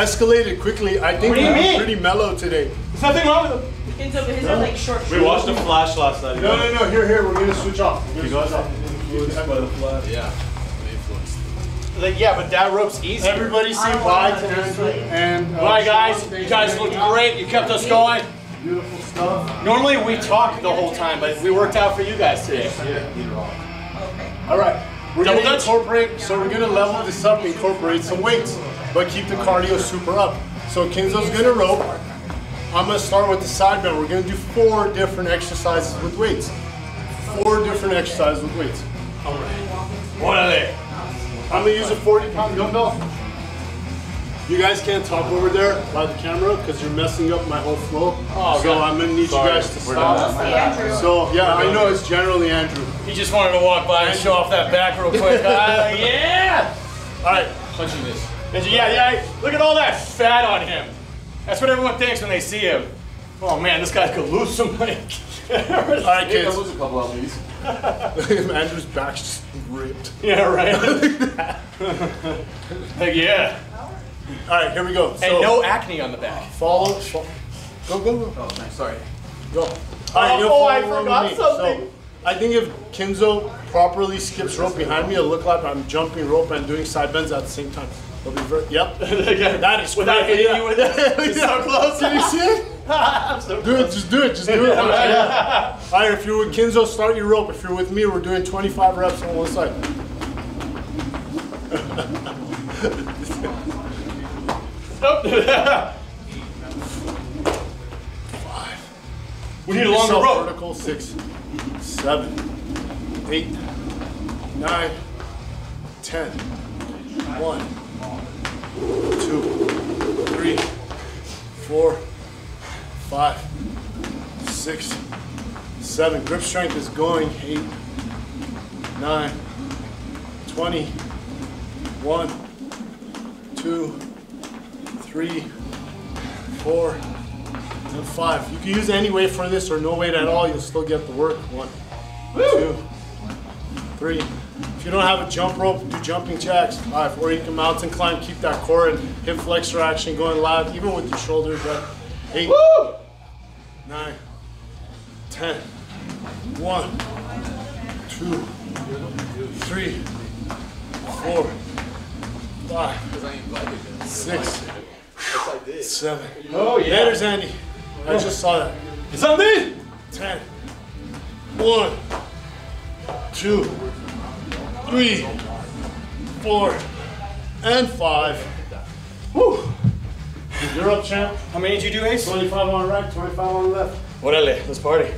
Escalated quickly. I think I'm pretty mellow today. There's nothing wrong with them. His are like short. We watched The Flash last night. No, no, no. Here, here. We're gonna switch off. We're gonna switch off. By The Flash. Yeah. Like, yeah, but that rope's easy. Everybody say bye to Andrew. And, bye, guys. You guys looked great. You kept us going. Beautiful stuff. Normally, we talk the whole time, but we worked out for you guys today. Yeah. All right. We're going to incorporate, so we're going to level this up, incorporate some weights, but keep the cardio super up. So Kinzo's going to rope. I'm going to start with the side bend. We're going to do 4 different exercises with weights. 4 different exercises with weights. All right. What are they? I'm gonna use a 40-pound dumbbell. You guys can't talk over there by the camera because you're messing up my whole flow. Oh, so I'm gonna need you guys to stop. So yeah, I know it's generally Andrew. He just wanted to walk by and show off that back real quick. Yeah. All right, punching this. Yeah. Look at all that fat on him. That's what everyone thinks when they see him. Oh man, this guy could lose some weight. All right, kids. Lose a couple of these. Andrew's back's just ripped. Yeah, right. Like, yeah. All right, here we go. So, and no acne on the back. Follow. Go. Oh, I'm sorry. Go. I forgot something. So, I think if Kinzo properly skips rope behind me, it'll look like I'm jumping rope and doing side bends at the same time. It'll be very, yep. That is without hitting you with that. It's so close. Did you see it? I'm so do close. It, just do it, just do it. Yeah. All right, if you're with Kinzo, start your rope. If you're with me, we're doing 25 reps on one side. Five. We need a longer rope. Vertical. 6, 7, 8, 9, 10. 1, 2, 3, 4, 5, 6, 7. Grip strength is going. 8, 9, 20. 1, 2, 3, 4, and 5. You can use any weight for this or no weight at all, you'll still get the work. 1, 2, 3. If you don't have a jump rope, do jumping jacks. 5. Or you can mountain climb, keep that core and hip flexor action going loud, even with your shoulders up. 8. 9, 10. 1, 2, 3, 4, 5, 6, 7. Oh yeah, there's Andy. I just saw that. It's on me. 10. 1, 2, 3, 4, and 5. Woo! You're up, champ. How many did you do, Ace? 25 on the right, 25 on the left. Orale, let's party.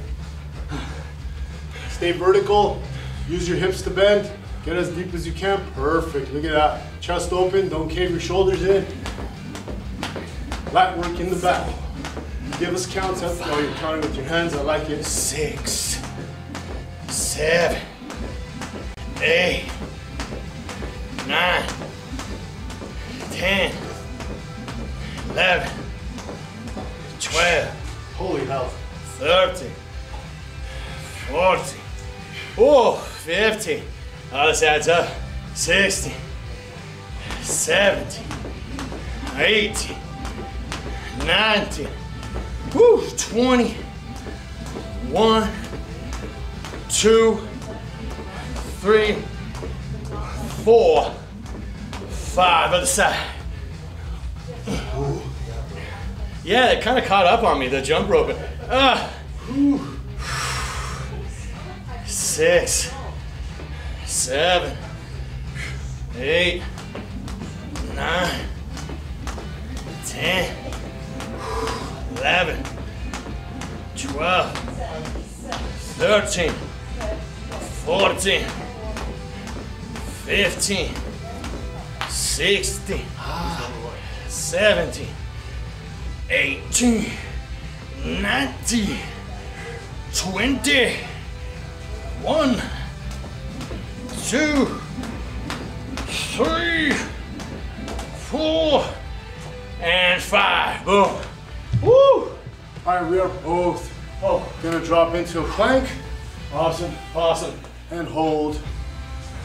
Stay vertical, use your hips to bend, get as deep as you can. Perfect, look at that. Chest open, don't cave your shoulders in. Lat work in the back. Give us counts up while you're counting with your hands, I like it. 6, 7, 8, 9, 10, 11, 12. Holy hell. 30, 40. Oh, 50. All this adds up. 60, 70, 80, 90, woo, 20, 1, 2, 3, 4, 5. Other side. Ooh. Yeah, it kind of caught up on me, the jump rope. 6, 7, 8, 9, 10, 11, 12, 13, 14, 15, 16, 17, 18, 19, 20, 23, 4, and 5. Boom. Woo! All right, we are both gonna drop into a plank. Awesome, awesome. And hold.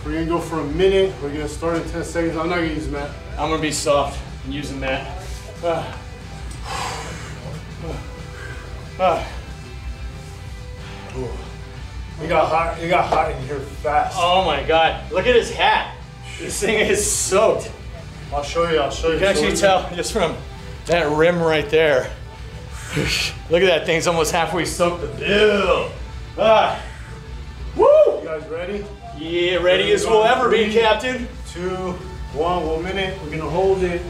We're gonna go for a minute. We're gonna start in 10 seconds. I'm not gonna use a mat. I'm gonna be soft and use a mat. It got hot in here fast. Oh my God, look at his hat. This thing is soaked. I'll show you. You can actually tell just from that rim right there. Look at that thing, it's almost halfway soaked the bill. Woo! You guys ready? Yeah, ready as we'll ever be, Captain. 2, 1, 1 minute, we're gonna hold it.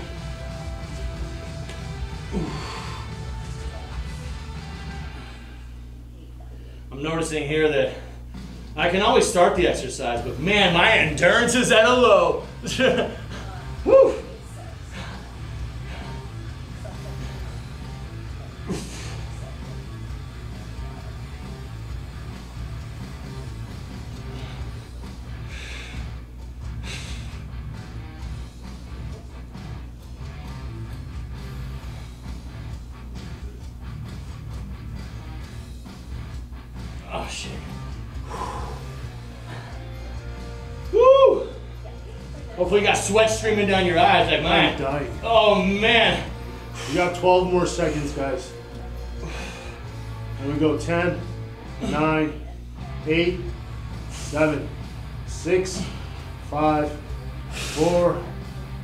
I'm noticing here that I can always start the exercise, but man, my endurance is at a low. Woo! Oh shit. Woo! Hopefully you got sweat streaming down your eyes like mine. I'm dying. Oh man. You got 12 more seconds, guys. Here we go. 10, 9, 8, 7, 6, 5, 4,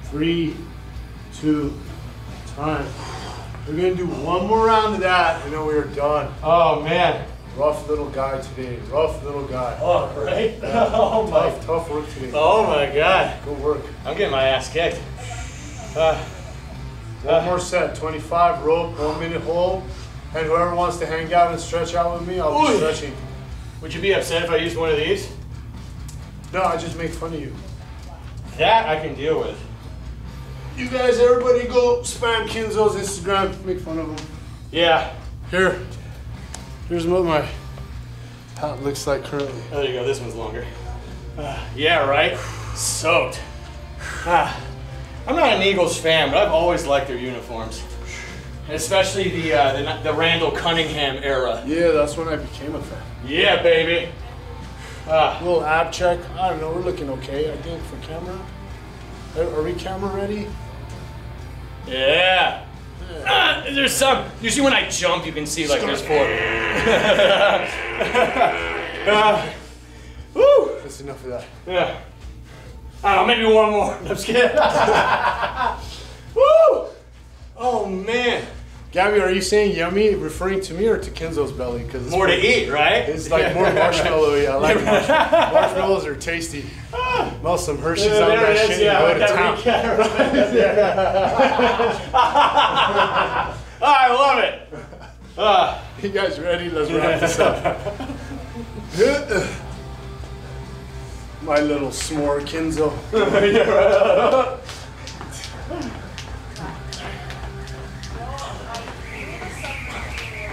3, 2, time. We're gonna do one more round of that and then we are done. Oh man. Rough little guy today. Rough little guy. Oh, right? Yeah. Oh, tough work today. Oh, my God. Good work. I'm getting my ass kicked. One more set. 25 rope, 1 minute hold. And whoever wants to hang out and stretch out with me, I'll be stretching. Would you be upset if I used one of these? No, I just make fun of you. That I can deal with. You guys, everybody go spam Kinzo's Instagram. Make fun of him. Yeah. Here. Here's what my hat looks like currently. Oh, there you go, this one's longer. Yeah, right? Soaked. I'm not an Eagles fan, but I've always liked their uniforms. And especially the Randall Cunningham era. Yeah, that's when I became a fan. Yeah, baby. A little ab check. I don't know. We're looking okay, I think, for camera. Are we camera ready? Yeah. There's some. You see when I jump, you can see like there's four. Woo. That's enough of that. Yeah. Maybe one more. I'm just kidding. Woo. Oh man. Gabby, are you saying yummy referring to me or to Kinzo's belly? Because more to eat, right? It's like more marshmallow. Yeah, I like marshmallow. Marshmallows are tasty. Melt some Hershey's on that shit and go to town. I love it. You guys ready? Let's wrap this up. My little s'more Kinzo.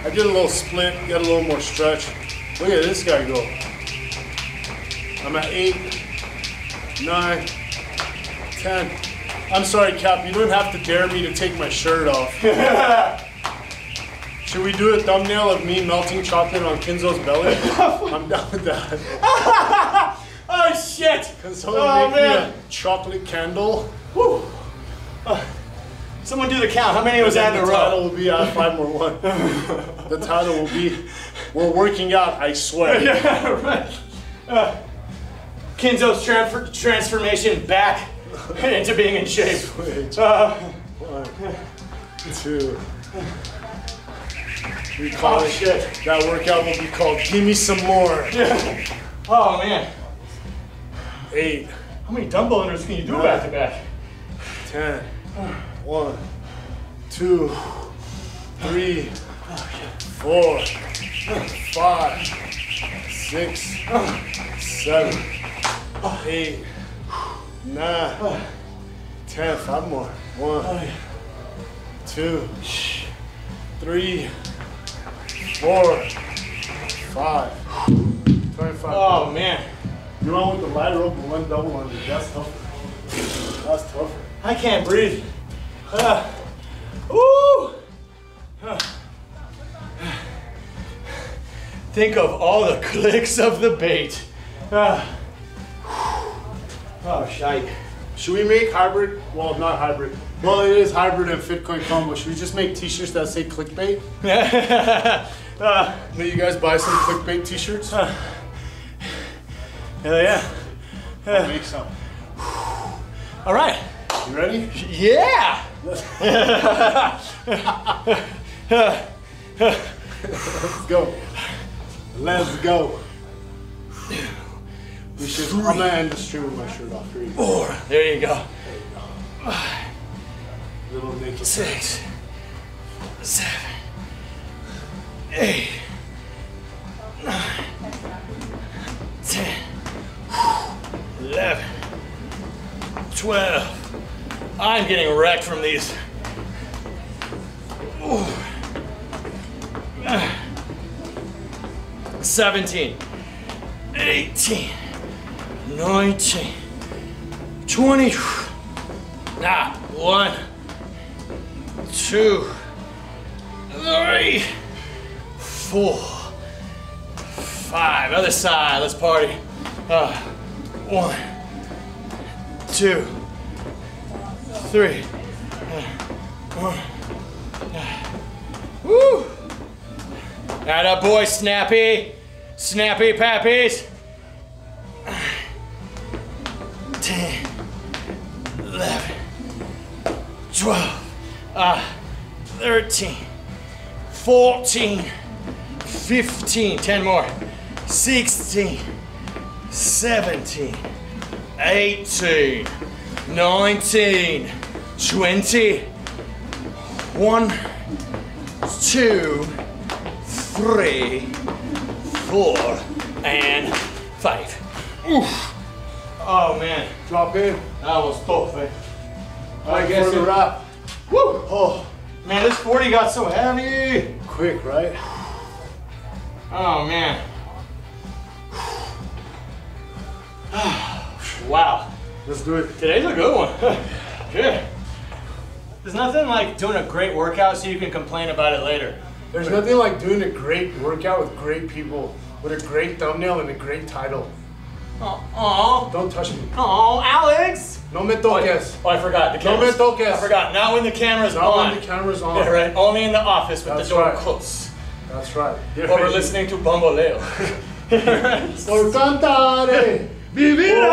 I did a little split, got a little more stretch. Look at this guy go. I'm at 8, 9, 10. I'm sorry, Cap, you don't have to dare me to take my shirt off. Should we do a thumbnail of me melting chocolate on Kinzo's belly? I'm down with that. Oh shit! Oh man! Me a chocolate candle. Woo! Someone do the count. How many was that in a row? The title will be 5 more 1. The title will be "We're working out, I swear." Yeah, right. Kinzo's transformation back into being in shape. Switch. 1, 2. We call it shit. That workout will be called "Give Me Some More." Yeah. Oh man. 8. How many dumbbell unders can you do 9, back to back? 10. 1, 2, 3, 4, 5, 6, 7, 8, 9, 10. 5 more. 1, 2, 3, 4, 5. 25. Oh man. You went with the lateral but 1 double under. That's tougher. That's tougher. I can't breathe. Woo. Think of all the clicks of the bait. Oh shite. Should we make hybrid? Well, not hybrid. Well, it is hybrid and Fitcoin combo. Should we just make t-shirts that say clickbait? Will you guys buy some clickbait t-shirts? Hell yeah. I'll make some. All right. You ready? Yeah. Let's go. Let's go. We should, I'm going to end the stream with my shirt off. 3, 4. There you go. There you go. 5. Little naked. 6, 7, 8, 9, 10. 11, 12. I'm getting wrecked from these. Ooh. 17, 18, 19, 20. Now 1, 2, 3, 4, 5. Other side. Let's party. 1, 2, 3. 1. Woo! Atta boy, snappy. Snappy pappies. 10. 11. 12. 13. 14. 15. 10 more. 16. 17. 18, 19, 20, 1, 2, 3, 4, and 5. Oof. Oh man. Drop in. That was tough, eh? I guess it's a wrap. Woo! Oh man, this 40 got so heavy. Quick, right? Oh man. Wow. Let's do it. Today's a good one. Yeah. There's nothing like doing a great workout so you can complain about it later. There's nothing like doing a great workout with great people, with a great thumbnail and a great title. Oh, don't touch me. Oh, Alex! No me toques. Oh, I forgot. The no me toques. I forgot. Not when the camera's on. Not when the camera's on. Yeah, right. Only in the office with the door closed. That's right. Or we're listening to Bamboleo. Por cantare, vivir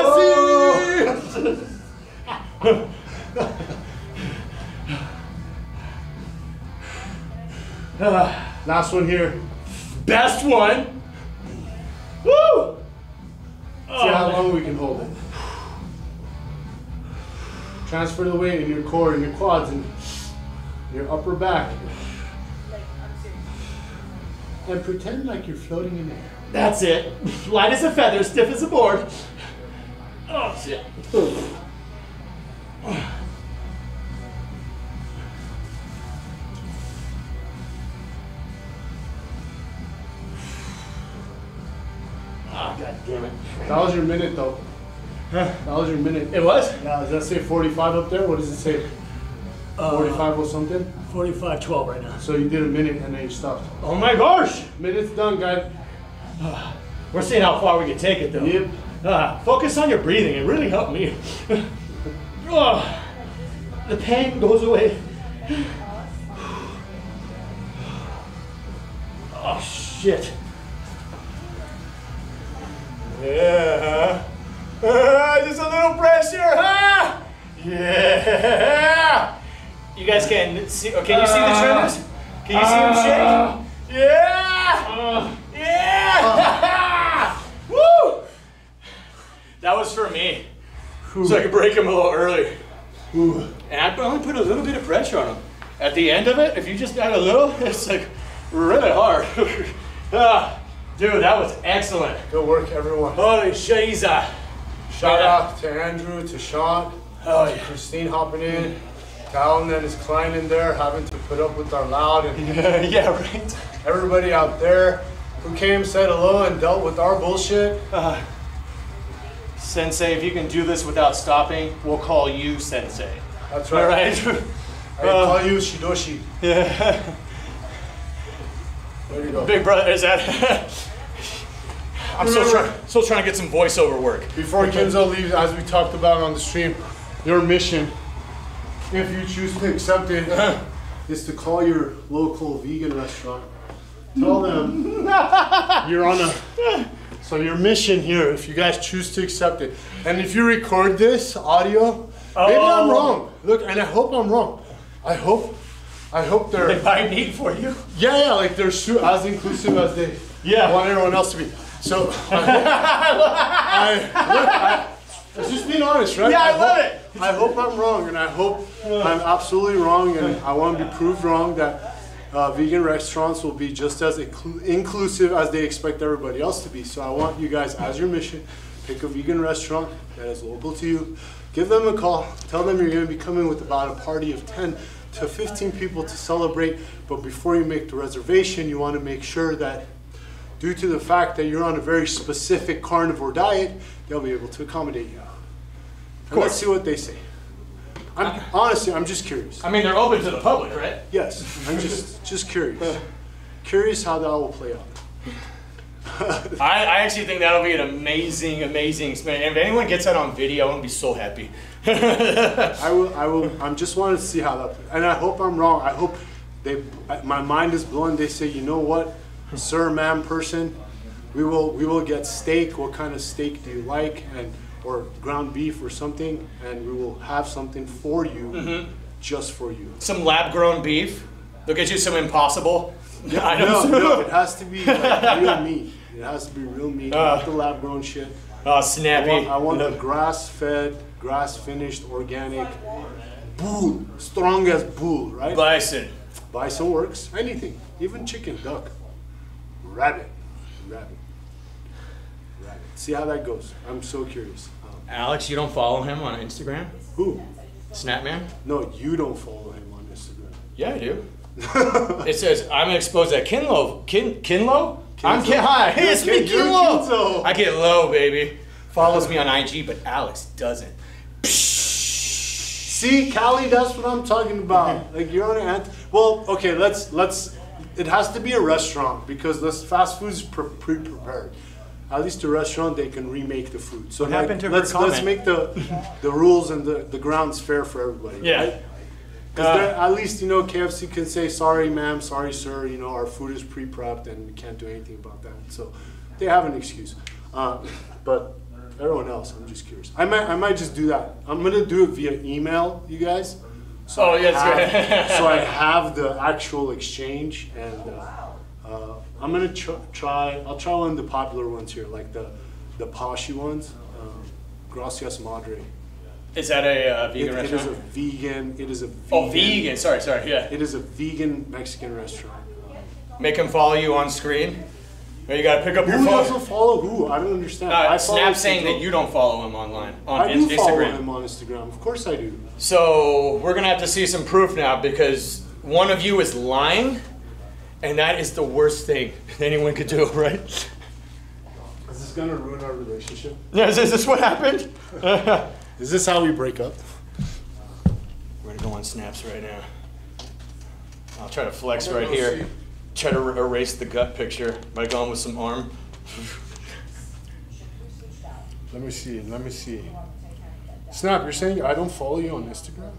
así. Last one here. Best one. Woo! Oh, see how long we can hold it. Transfer the weight in your core and your quads and your upper back. And pretend like you're floating in air. That's it. Light as a feather, stiff as a board. Oh, shit. God damn it. That was your minute though. Huh? That was your minute. It was? Yeah, does that say 45 up there? What does it say? 45 or something? 45:12 right now. So you did a minute and then you stopped. Oh my gosh! Minute's done, guys. We're seeing how far we can take it though. Yep. Focus on your breathing. It really helped me. The pain goes away. Oh shit. Yeah. Just a little pressure, huh? Yeah. You guys can see, or can you see the tremors? Can you see them shake? Yeah. Yeah. Woo! That was for me. So I could break them a little early. And I only put a little bit of pressure on them. At the end of it, if you just add a little, it's like really hard. Dude, that was excellent. Good work, everyone. Holy Jesus. Shout out to Andrew, to Sean, to Christine hopping in, to Alan and his client in there having to put up with our loud. And yeah, right. Everybody out there who came, said hello, and dealt with our bullshit. Sensei, if you can do this without stopping, we'll call you Sensei. That's right. All right. I call you Shidoshi. Yeah. There you go. Big brother, is that? I'm still trying to get some voiceover work. Before Kinzo leaves, as we talked about on the stream, your mission, if you choose to accept it, is to call your local vegan restaurant. Tell them you're on a... So your mission here, if you guys choose to accept it, and if you record this audio, maybe I'm wrong. Look, and I hope I'm wrong. I hope they're... They buy meat for you? Yeah, yeah, like they're as inclusive as they want everyone else to be. So, look, it's just being honest, right? Yeah, I love it. I hope I'm wrong, and I hope I'm absolutely wrong, and I want to be proved wrong that vegan restaurants will be just as inclusive as they expect everybody else to be. So I want you guys, as your mission, pick a vegan restaurant that is local to you. Give them a call. Tell them you're going to be coming with about a party of 10 to 15 people to celebrate, but before you make the reservation, you want to make sure that due to the fact that you're on a very specific carnivore diet, they'll be able to accommodate you. And let's see what they say. Honestly, I'm just curious. I mean, they're open to the public, right? Yes, I'm just curious. Curious how that will play out. I actually think that'll be an amazing, amazing experience. If anyone gets that on video, I'm gonna be so happy. I'm just wanting to see how that plays. And I hope I'm wrong. I hope my mind is blown. They say, you know what, sir, ma'am, person, we will get steak. What kind of steak do you like? And or ground beef or something. And we will have something for you, just for you. Some lab-grown beef. They'll get you some impossible. Yeah, I don't know. It has to be like, real meat. It has to be real meat, not the lab-grown shit. Oh, snappy. I want the grass-fed, grass-finished, organic bull, strong as bull, right? Bison. Bison works. Anything, even chicken, duck, rabbit. See how that goes. I'm so curious. Alex, you don't follow him on Instagram? Who? Snapman? No, you don't follow him on Instagram. Yeah, I do. It says, I'm exposed at Kinlo. Kinlo? I'm Kinzo. Hi, hey, it's me, Kinlo. I get low, baby. Follows me on IG, but Alex doesn't. See, Callie, that's what I'm talking about. Like, you're on your hand. Well, okay, let's. It has to be a restaurant because this fast food's pre-prepared. At least a restaurant, they can remake the food. So like, let's make the rules and the grounds fair for everybody. Yeah. Right? Because at least, you know, KFC can say, sorry, ma'am, sorry, sir, you know, our food is pre-prepped and we can't do anything about that. So they have an excuse. But everyone else, I'm just curious. I might just do that. I'm going to do it via email, you guys. So so I have the actual exchange. And I'm going to try one of the popular ones here, like the poshy ones. Gracias Madre. Is that a vegan restaurant? It is a vegan. Oh, vegan. Sorry. Yeah. It is a vegan Mexican restaurant. Make them follow you on screen. Or you gotta pick up your phone. Who doesn't follow who? I don't understand. Snap's saying that you don't follow him online on Instagram. I do follow him on Instagram. Of course I do. So we're gonna have to see some proof now because one of you is lying, and that is the worst thing anyone could do, right? Is this gonna ruin our relationship? Yeah. Is this what happened? Is this how we break up? We're gonna go on Snaps right now. I'll try to flex right here. Try to erase the gut picture by going with some arm. Let me see. Snap, you're saying I don't follow you on Instagram?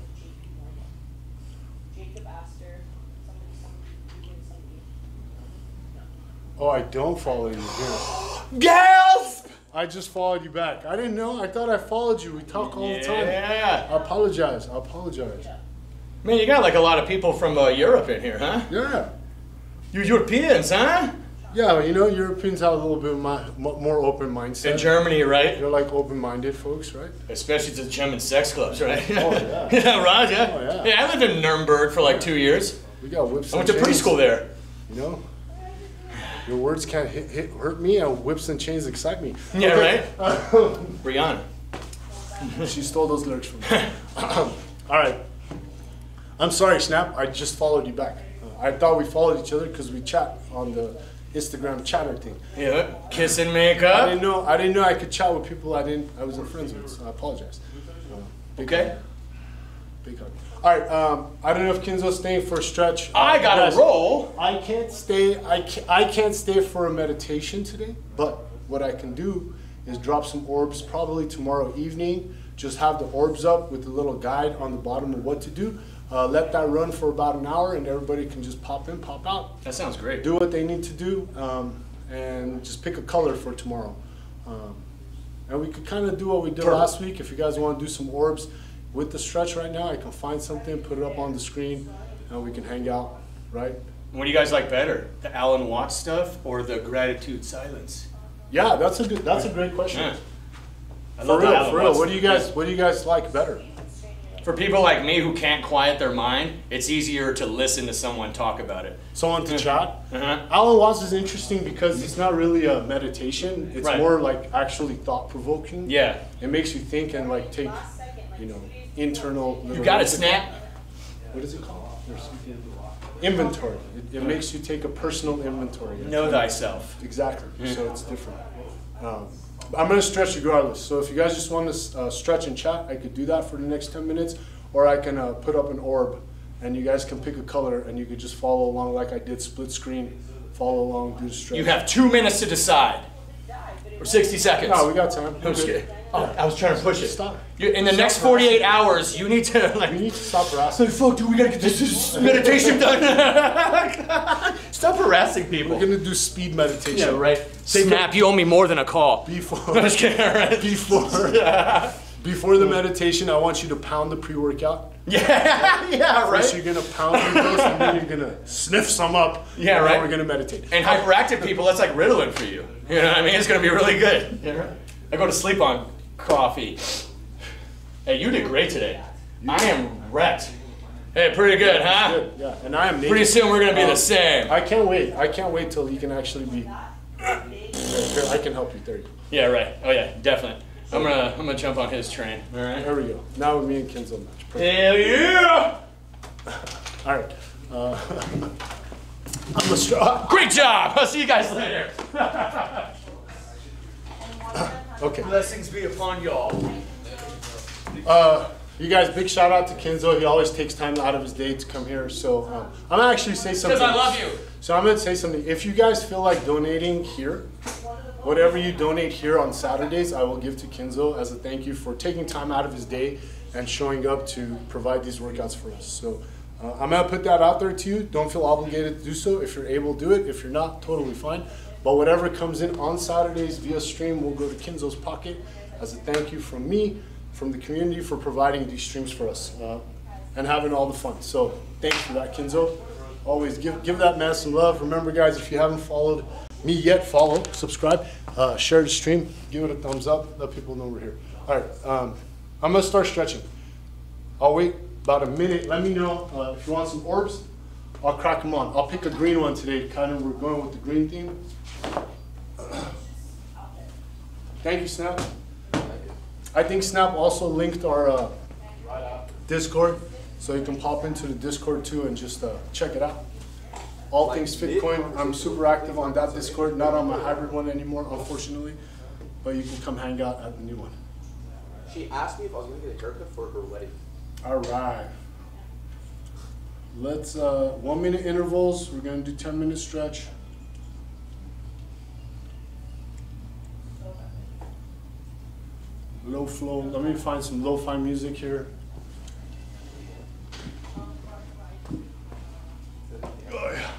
Oh, I don't follow you here. Gals! I just followed you back. I didn't know. I thought I followed you. We talk all the time. Yeah. I apologize. Man, you got like a lot of people from Europe in here, huh? Yeah. You Europeans, huh? Yeah, you know, Europeans have a little bit more open mindset. In Germany, right? They're like open-minded folks, right? Especially to the German sex clubs, right? Oh, yeah. Yeah, right, yeah. Oh, yeah. Yeah, I lived in Nuremberg for like 2 years. We got whips. I went to preschool there. You know? Your words can't hurt me, and whips and chains excite me. Yeah, okay. Right? Rihanna. She stole those lyrics from me. All right. I'm sorry, Snap. I just followed you back. I thought we followed each other because we chat on the Instagram chatter thing. Yeah, kiss and make up. I didn't know I could chat with people I wasn't friends with, so I apologize. Okay. Big hug. All right, I don't know if Kinzo's staying for a stretch. I got a roll. I can't stay for a meditation today, but what I can do is drop some orbs probably tomorrow evening. Just have the orbs up with a little guide on the bottom of what to do. Let that run for about an hour, and everybody can just pop in, pop out. That sounds great. Do what they need to do, and just pick a color for tomorrow. And we could kind of do what we did last week. If you guys want to do some orbs, with the stretch right now, I can find something, put it up on the screen, and we can hang out, right? What do you guys like better, the Alan Watts stuff or the gratitude silence? Yeah, that's a great question. Yeah. For real, what do you guys like better? For people like me who can't quiet their mind, it's easier to listen to someone talk about it. Someone to chat? Alan Watts is interesting because it's not really a meditation. It's more like actually thought-provoking. Yeah. It makes you think and like take, you know, internal. You got a Snap. What is it called? Inventory. It makes you take a personal inventory. Know thyself. Exactly. Yeah. So it's different. I'm going to stretch regardless. So if you guys just want to stretch and chat, I could do that for the next 10 minutes, or I can put up an orb, and you guys can pick a color, and you could just follow along like I did, split screen, follow along, do the stretch. You have 2 minutes to decide, or 60 seconds. No, we got time. I'm just kidding. Oh, I was trying to push it. Stop. In the next 48 hours, you need to like. We need to stop harassing. Like, fuck, dude, we gotta get this meditation done. Stop harassing people. We're gonna do speed meditation. Yeah, right. Snap, you owe me more than a call. Before. I'm just kidding, right? Before the meditation, I want you to pound the pre-workout. Yeah, right. First, you're gonna pound those, and then you're gonna sniff some up. Yeah, right. We're gonna meditate. And hyperactive people, that's like Ritalin for you. You know what I mean? It's gonna be really good. Yeah, right. I go to sleep on coffee. Hey, you did great today. I am wrecked. Hey, pretty good, yeah, huh? Good. Yeah, and I am naked. Pretty soon we're gonna be the same. I can't wait till you can actually be. Here, I can help you. There you go. Yeah, right. Oh yeah, definitely. I'm gonna jump on his train. All right. There we go. Now with me and Kinzo match. Perfect. Hell yeah! All right. Great job. I'll see you guys later. Okay. Blessings be upon y'all. You guys, big shout out to Kinzo. He always takes time out of his day to come here. So I'm gonna actually say something. Because I love you. So I'm gonna say something. If you guys feel like donating here, whatever you donate here on Saturdays, I will give to Kinzo as a thank you for taking time out of his day and showing up to provide these workouts for us. So I'm gonna put that out there to you. Don't feel obligated to do so. If you're able, do it. If you're not, totally fine. But whatever comes in on Saturdays via stream will go to Kinzo's pocket as a thank you from me, from the community, for providing these streams for us and having all the fun. So thanks for that, Kinzo. Always give that man some love. Remember, guys, if you haven't followed me yet, follow, subscribe, share the stream, give it a thumbs up, let people know we're here. All right, I'm gonna start stretching. I'll wait about a minute. Let me know if you want some orbs. I'll crack them on. I'll pick a green one today. Kind of, we're going with the green theme. Thank you, Snap. I think Snap also linked our Discord, so you can pop into the Discord too and just check it out. All like things Fitcoin. I'm super active on that Discord, not on my hybrid one anymore, unfortunately, but you can come hang out at the new one. She asked me if I was going to get a haircut for her wedding. All right. Let's 1 minute intervals. We're going to do 10-minute stretch. Low flow. Let me find some lo-fi music here. Oh, yeah.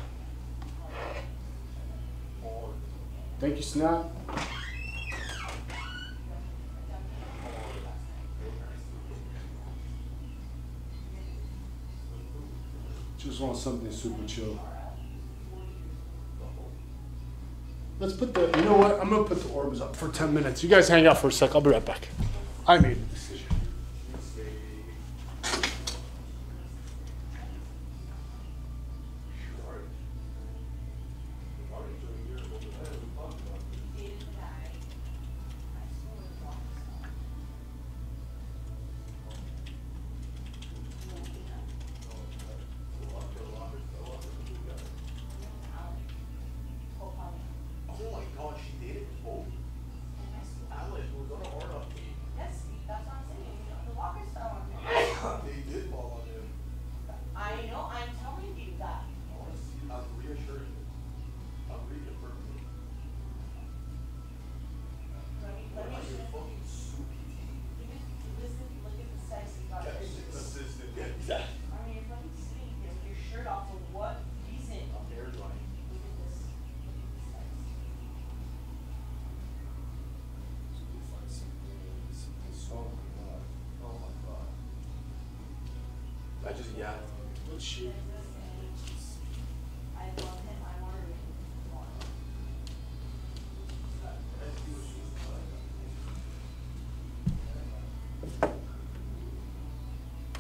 Thank you, Snap. Just want something super chill. Let's put the, you know what, I'm going to put the orbs up for 10 minutes. You guys hang out for a sec. I'll be right back. I made the decision.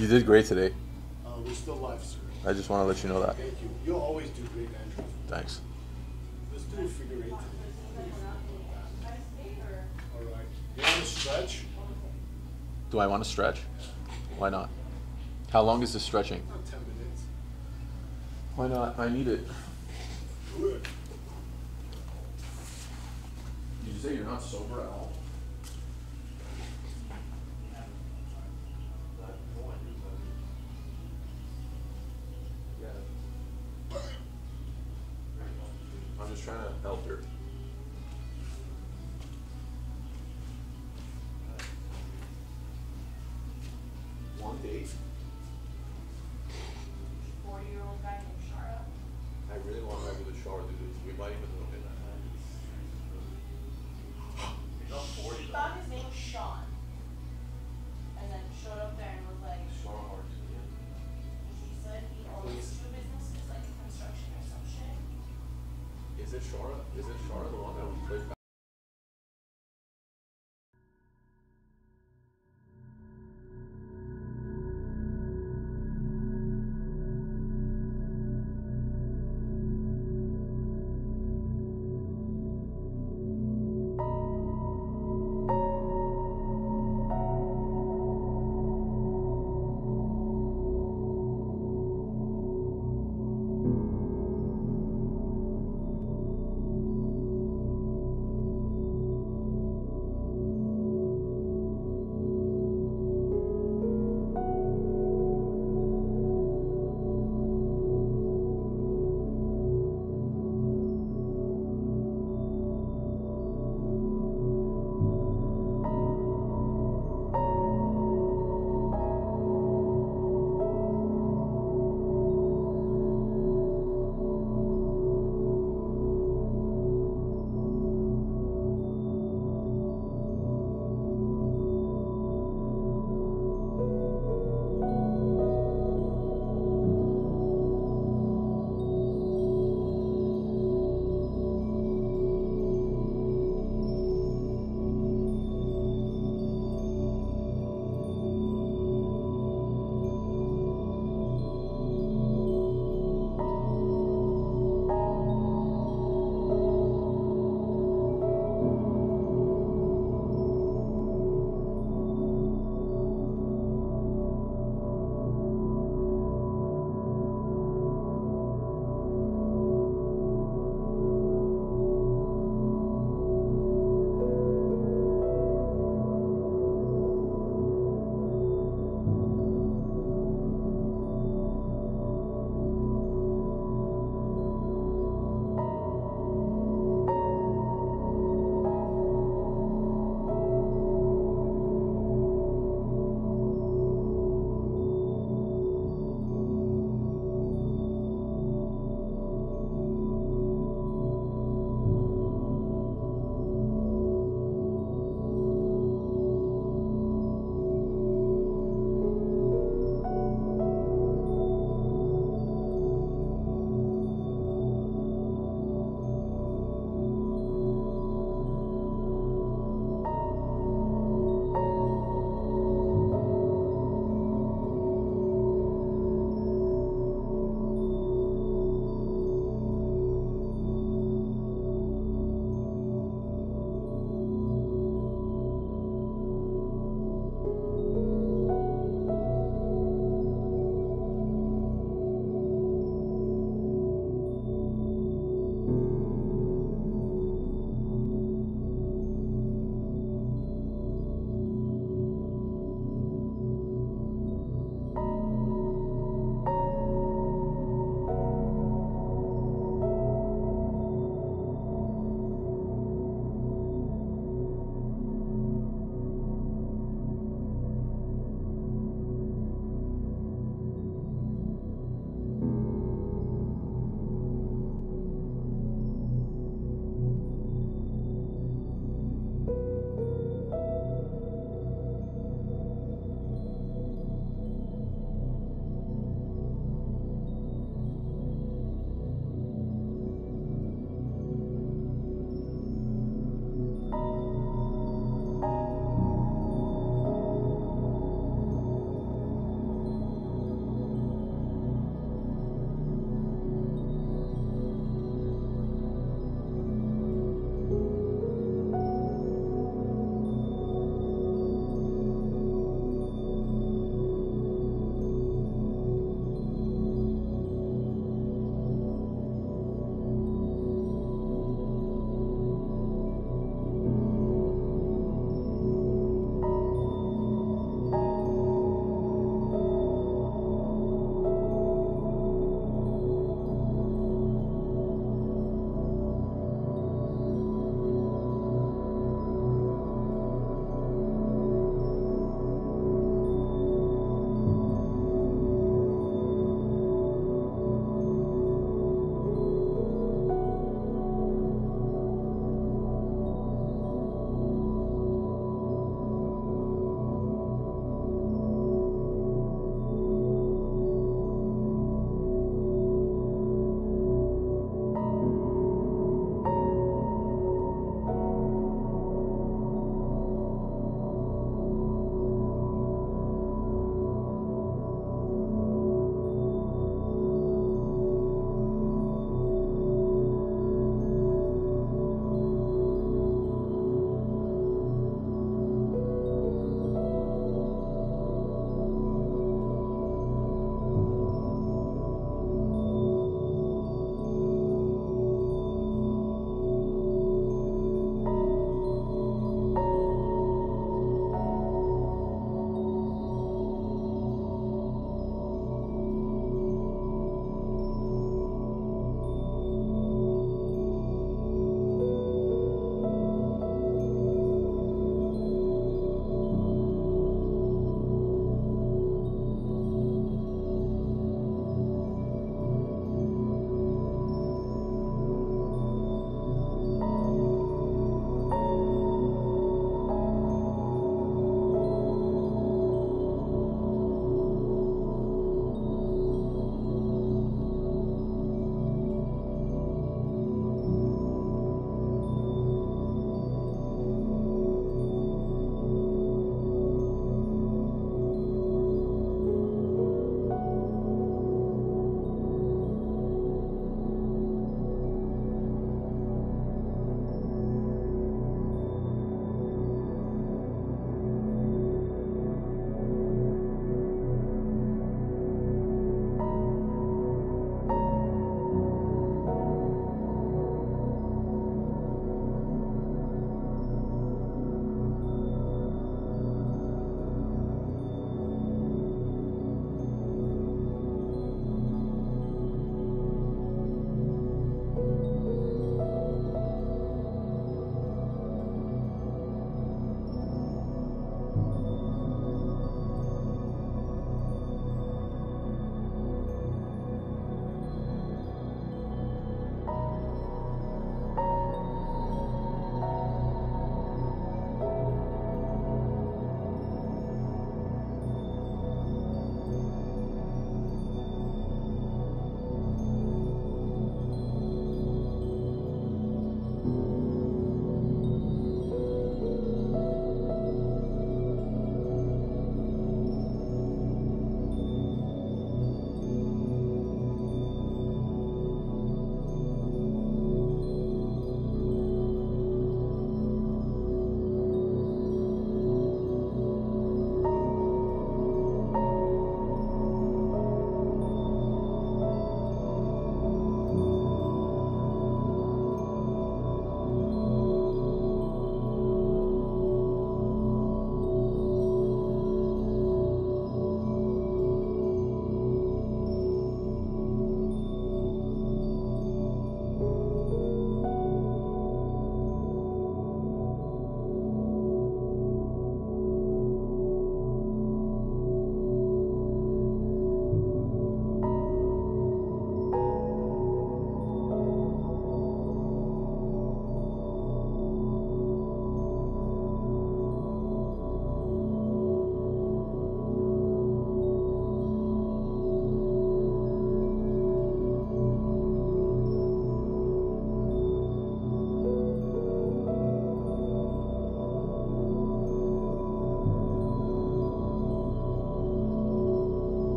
You did great today. We're still live, sir. I just want to let you know that. Thank you. You always do great, Andrew. Thanks. Let's do a figure eight. All right. You want to stretch? Do I want to stretch? Why not? How long is this stretching? About 10 minutes. Why not? I need it. Good. Did you say you're not sober at all?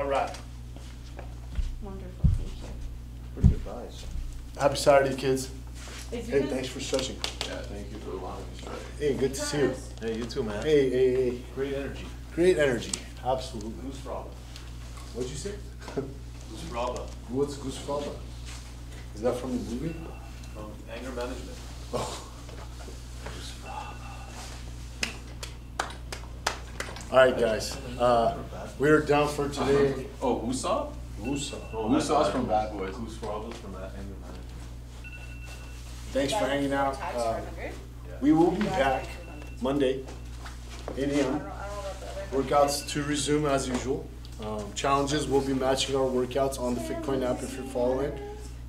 All right. Wonderful. Thank you. Pretty good advice. Happy Saturday, kids. Hey, thanks for session. Yeah, thank you for allowing me. Hey, good to see you. Hey, you too, man. Hey. Great energy. Great energy. Absolutely. Goosefraba. What'd you say? Goosefraba. What's Goosefraba? Is that from the movie? From Anger Management. Oh. All right, guys. We're down for today. Oh, Wusaw? Wusaw's from Bad Boys. Goosefraba's from Anger Management. Thanks for hanging out. We will be back Monday, 8 a.m. Workouts to resume as usual. Challenges, we'll be matching our workouts on the Fitcoin app if you're following.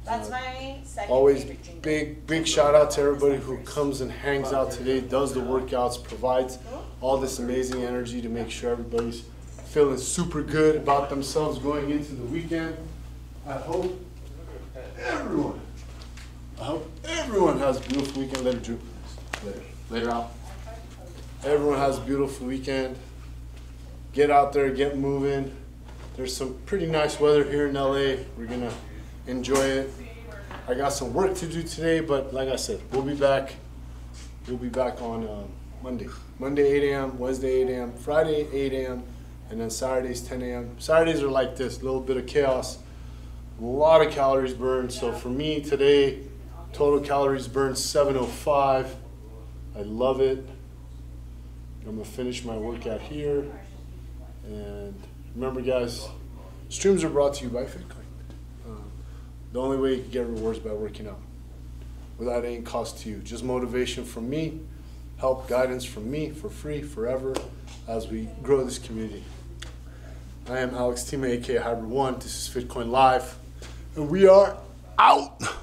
That's my second. Always big shout out to everybody who comes and hangs out today, does the workouts, provides all this amazing energy to make sure everybody's feeling super good about themselves going into the weekend. I hope everyone has a beautiful weekend. Later, Drew. Later out. Everyone has a beautiful weekend. Get out there, get moving. There's some pretty nice weather here in LA. We're gonna enjoy it. I got some work to do today, but like I said, we'll be back. We'll be back on Monday. Monday 8 a.m., Wednesday 8 a.m., Friday 8 a.m., and then Saturdays 10 a.m. Saturdays are like this, a little bit of chaos, a lot of calories burned. So for me today, total calories burned 705. I love it. I'm gonna finish my workout here. And remember, guys, streams are brought to you by Fitcoin. The only way you can get rewards is by working out, without any cost to you. Just motivation from me, help, guidance from me, for free, forever, as we grow this community. I am Alex Tima, aka Hybrid One. This is Fitcoin Live, and we are out.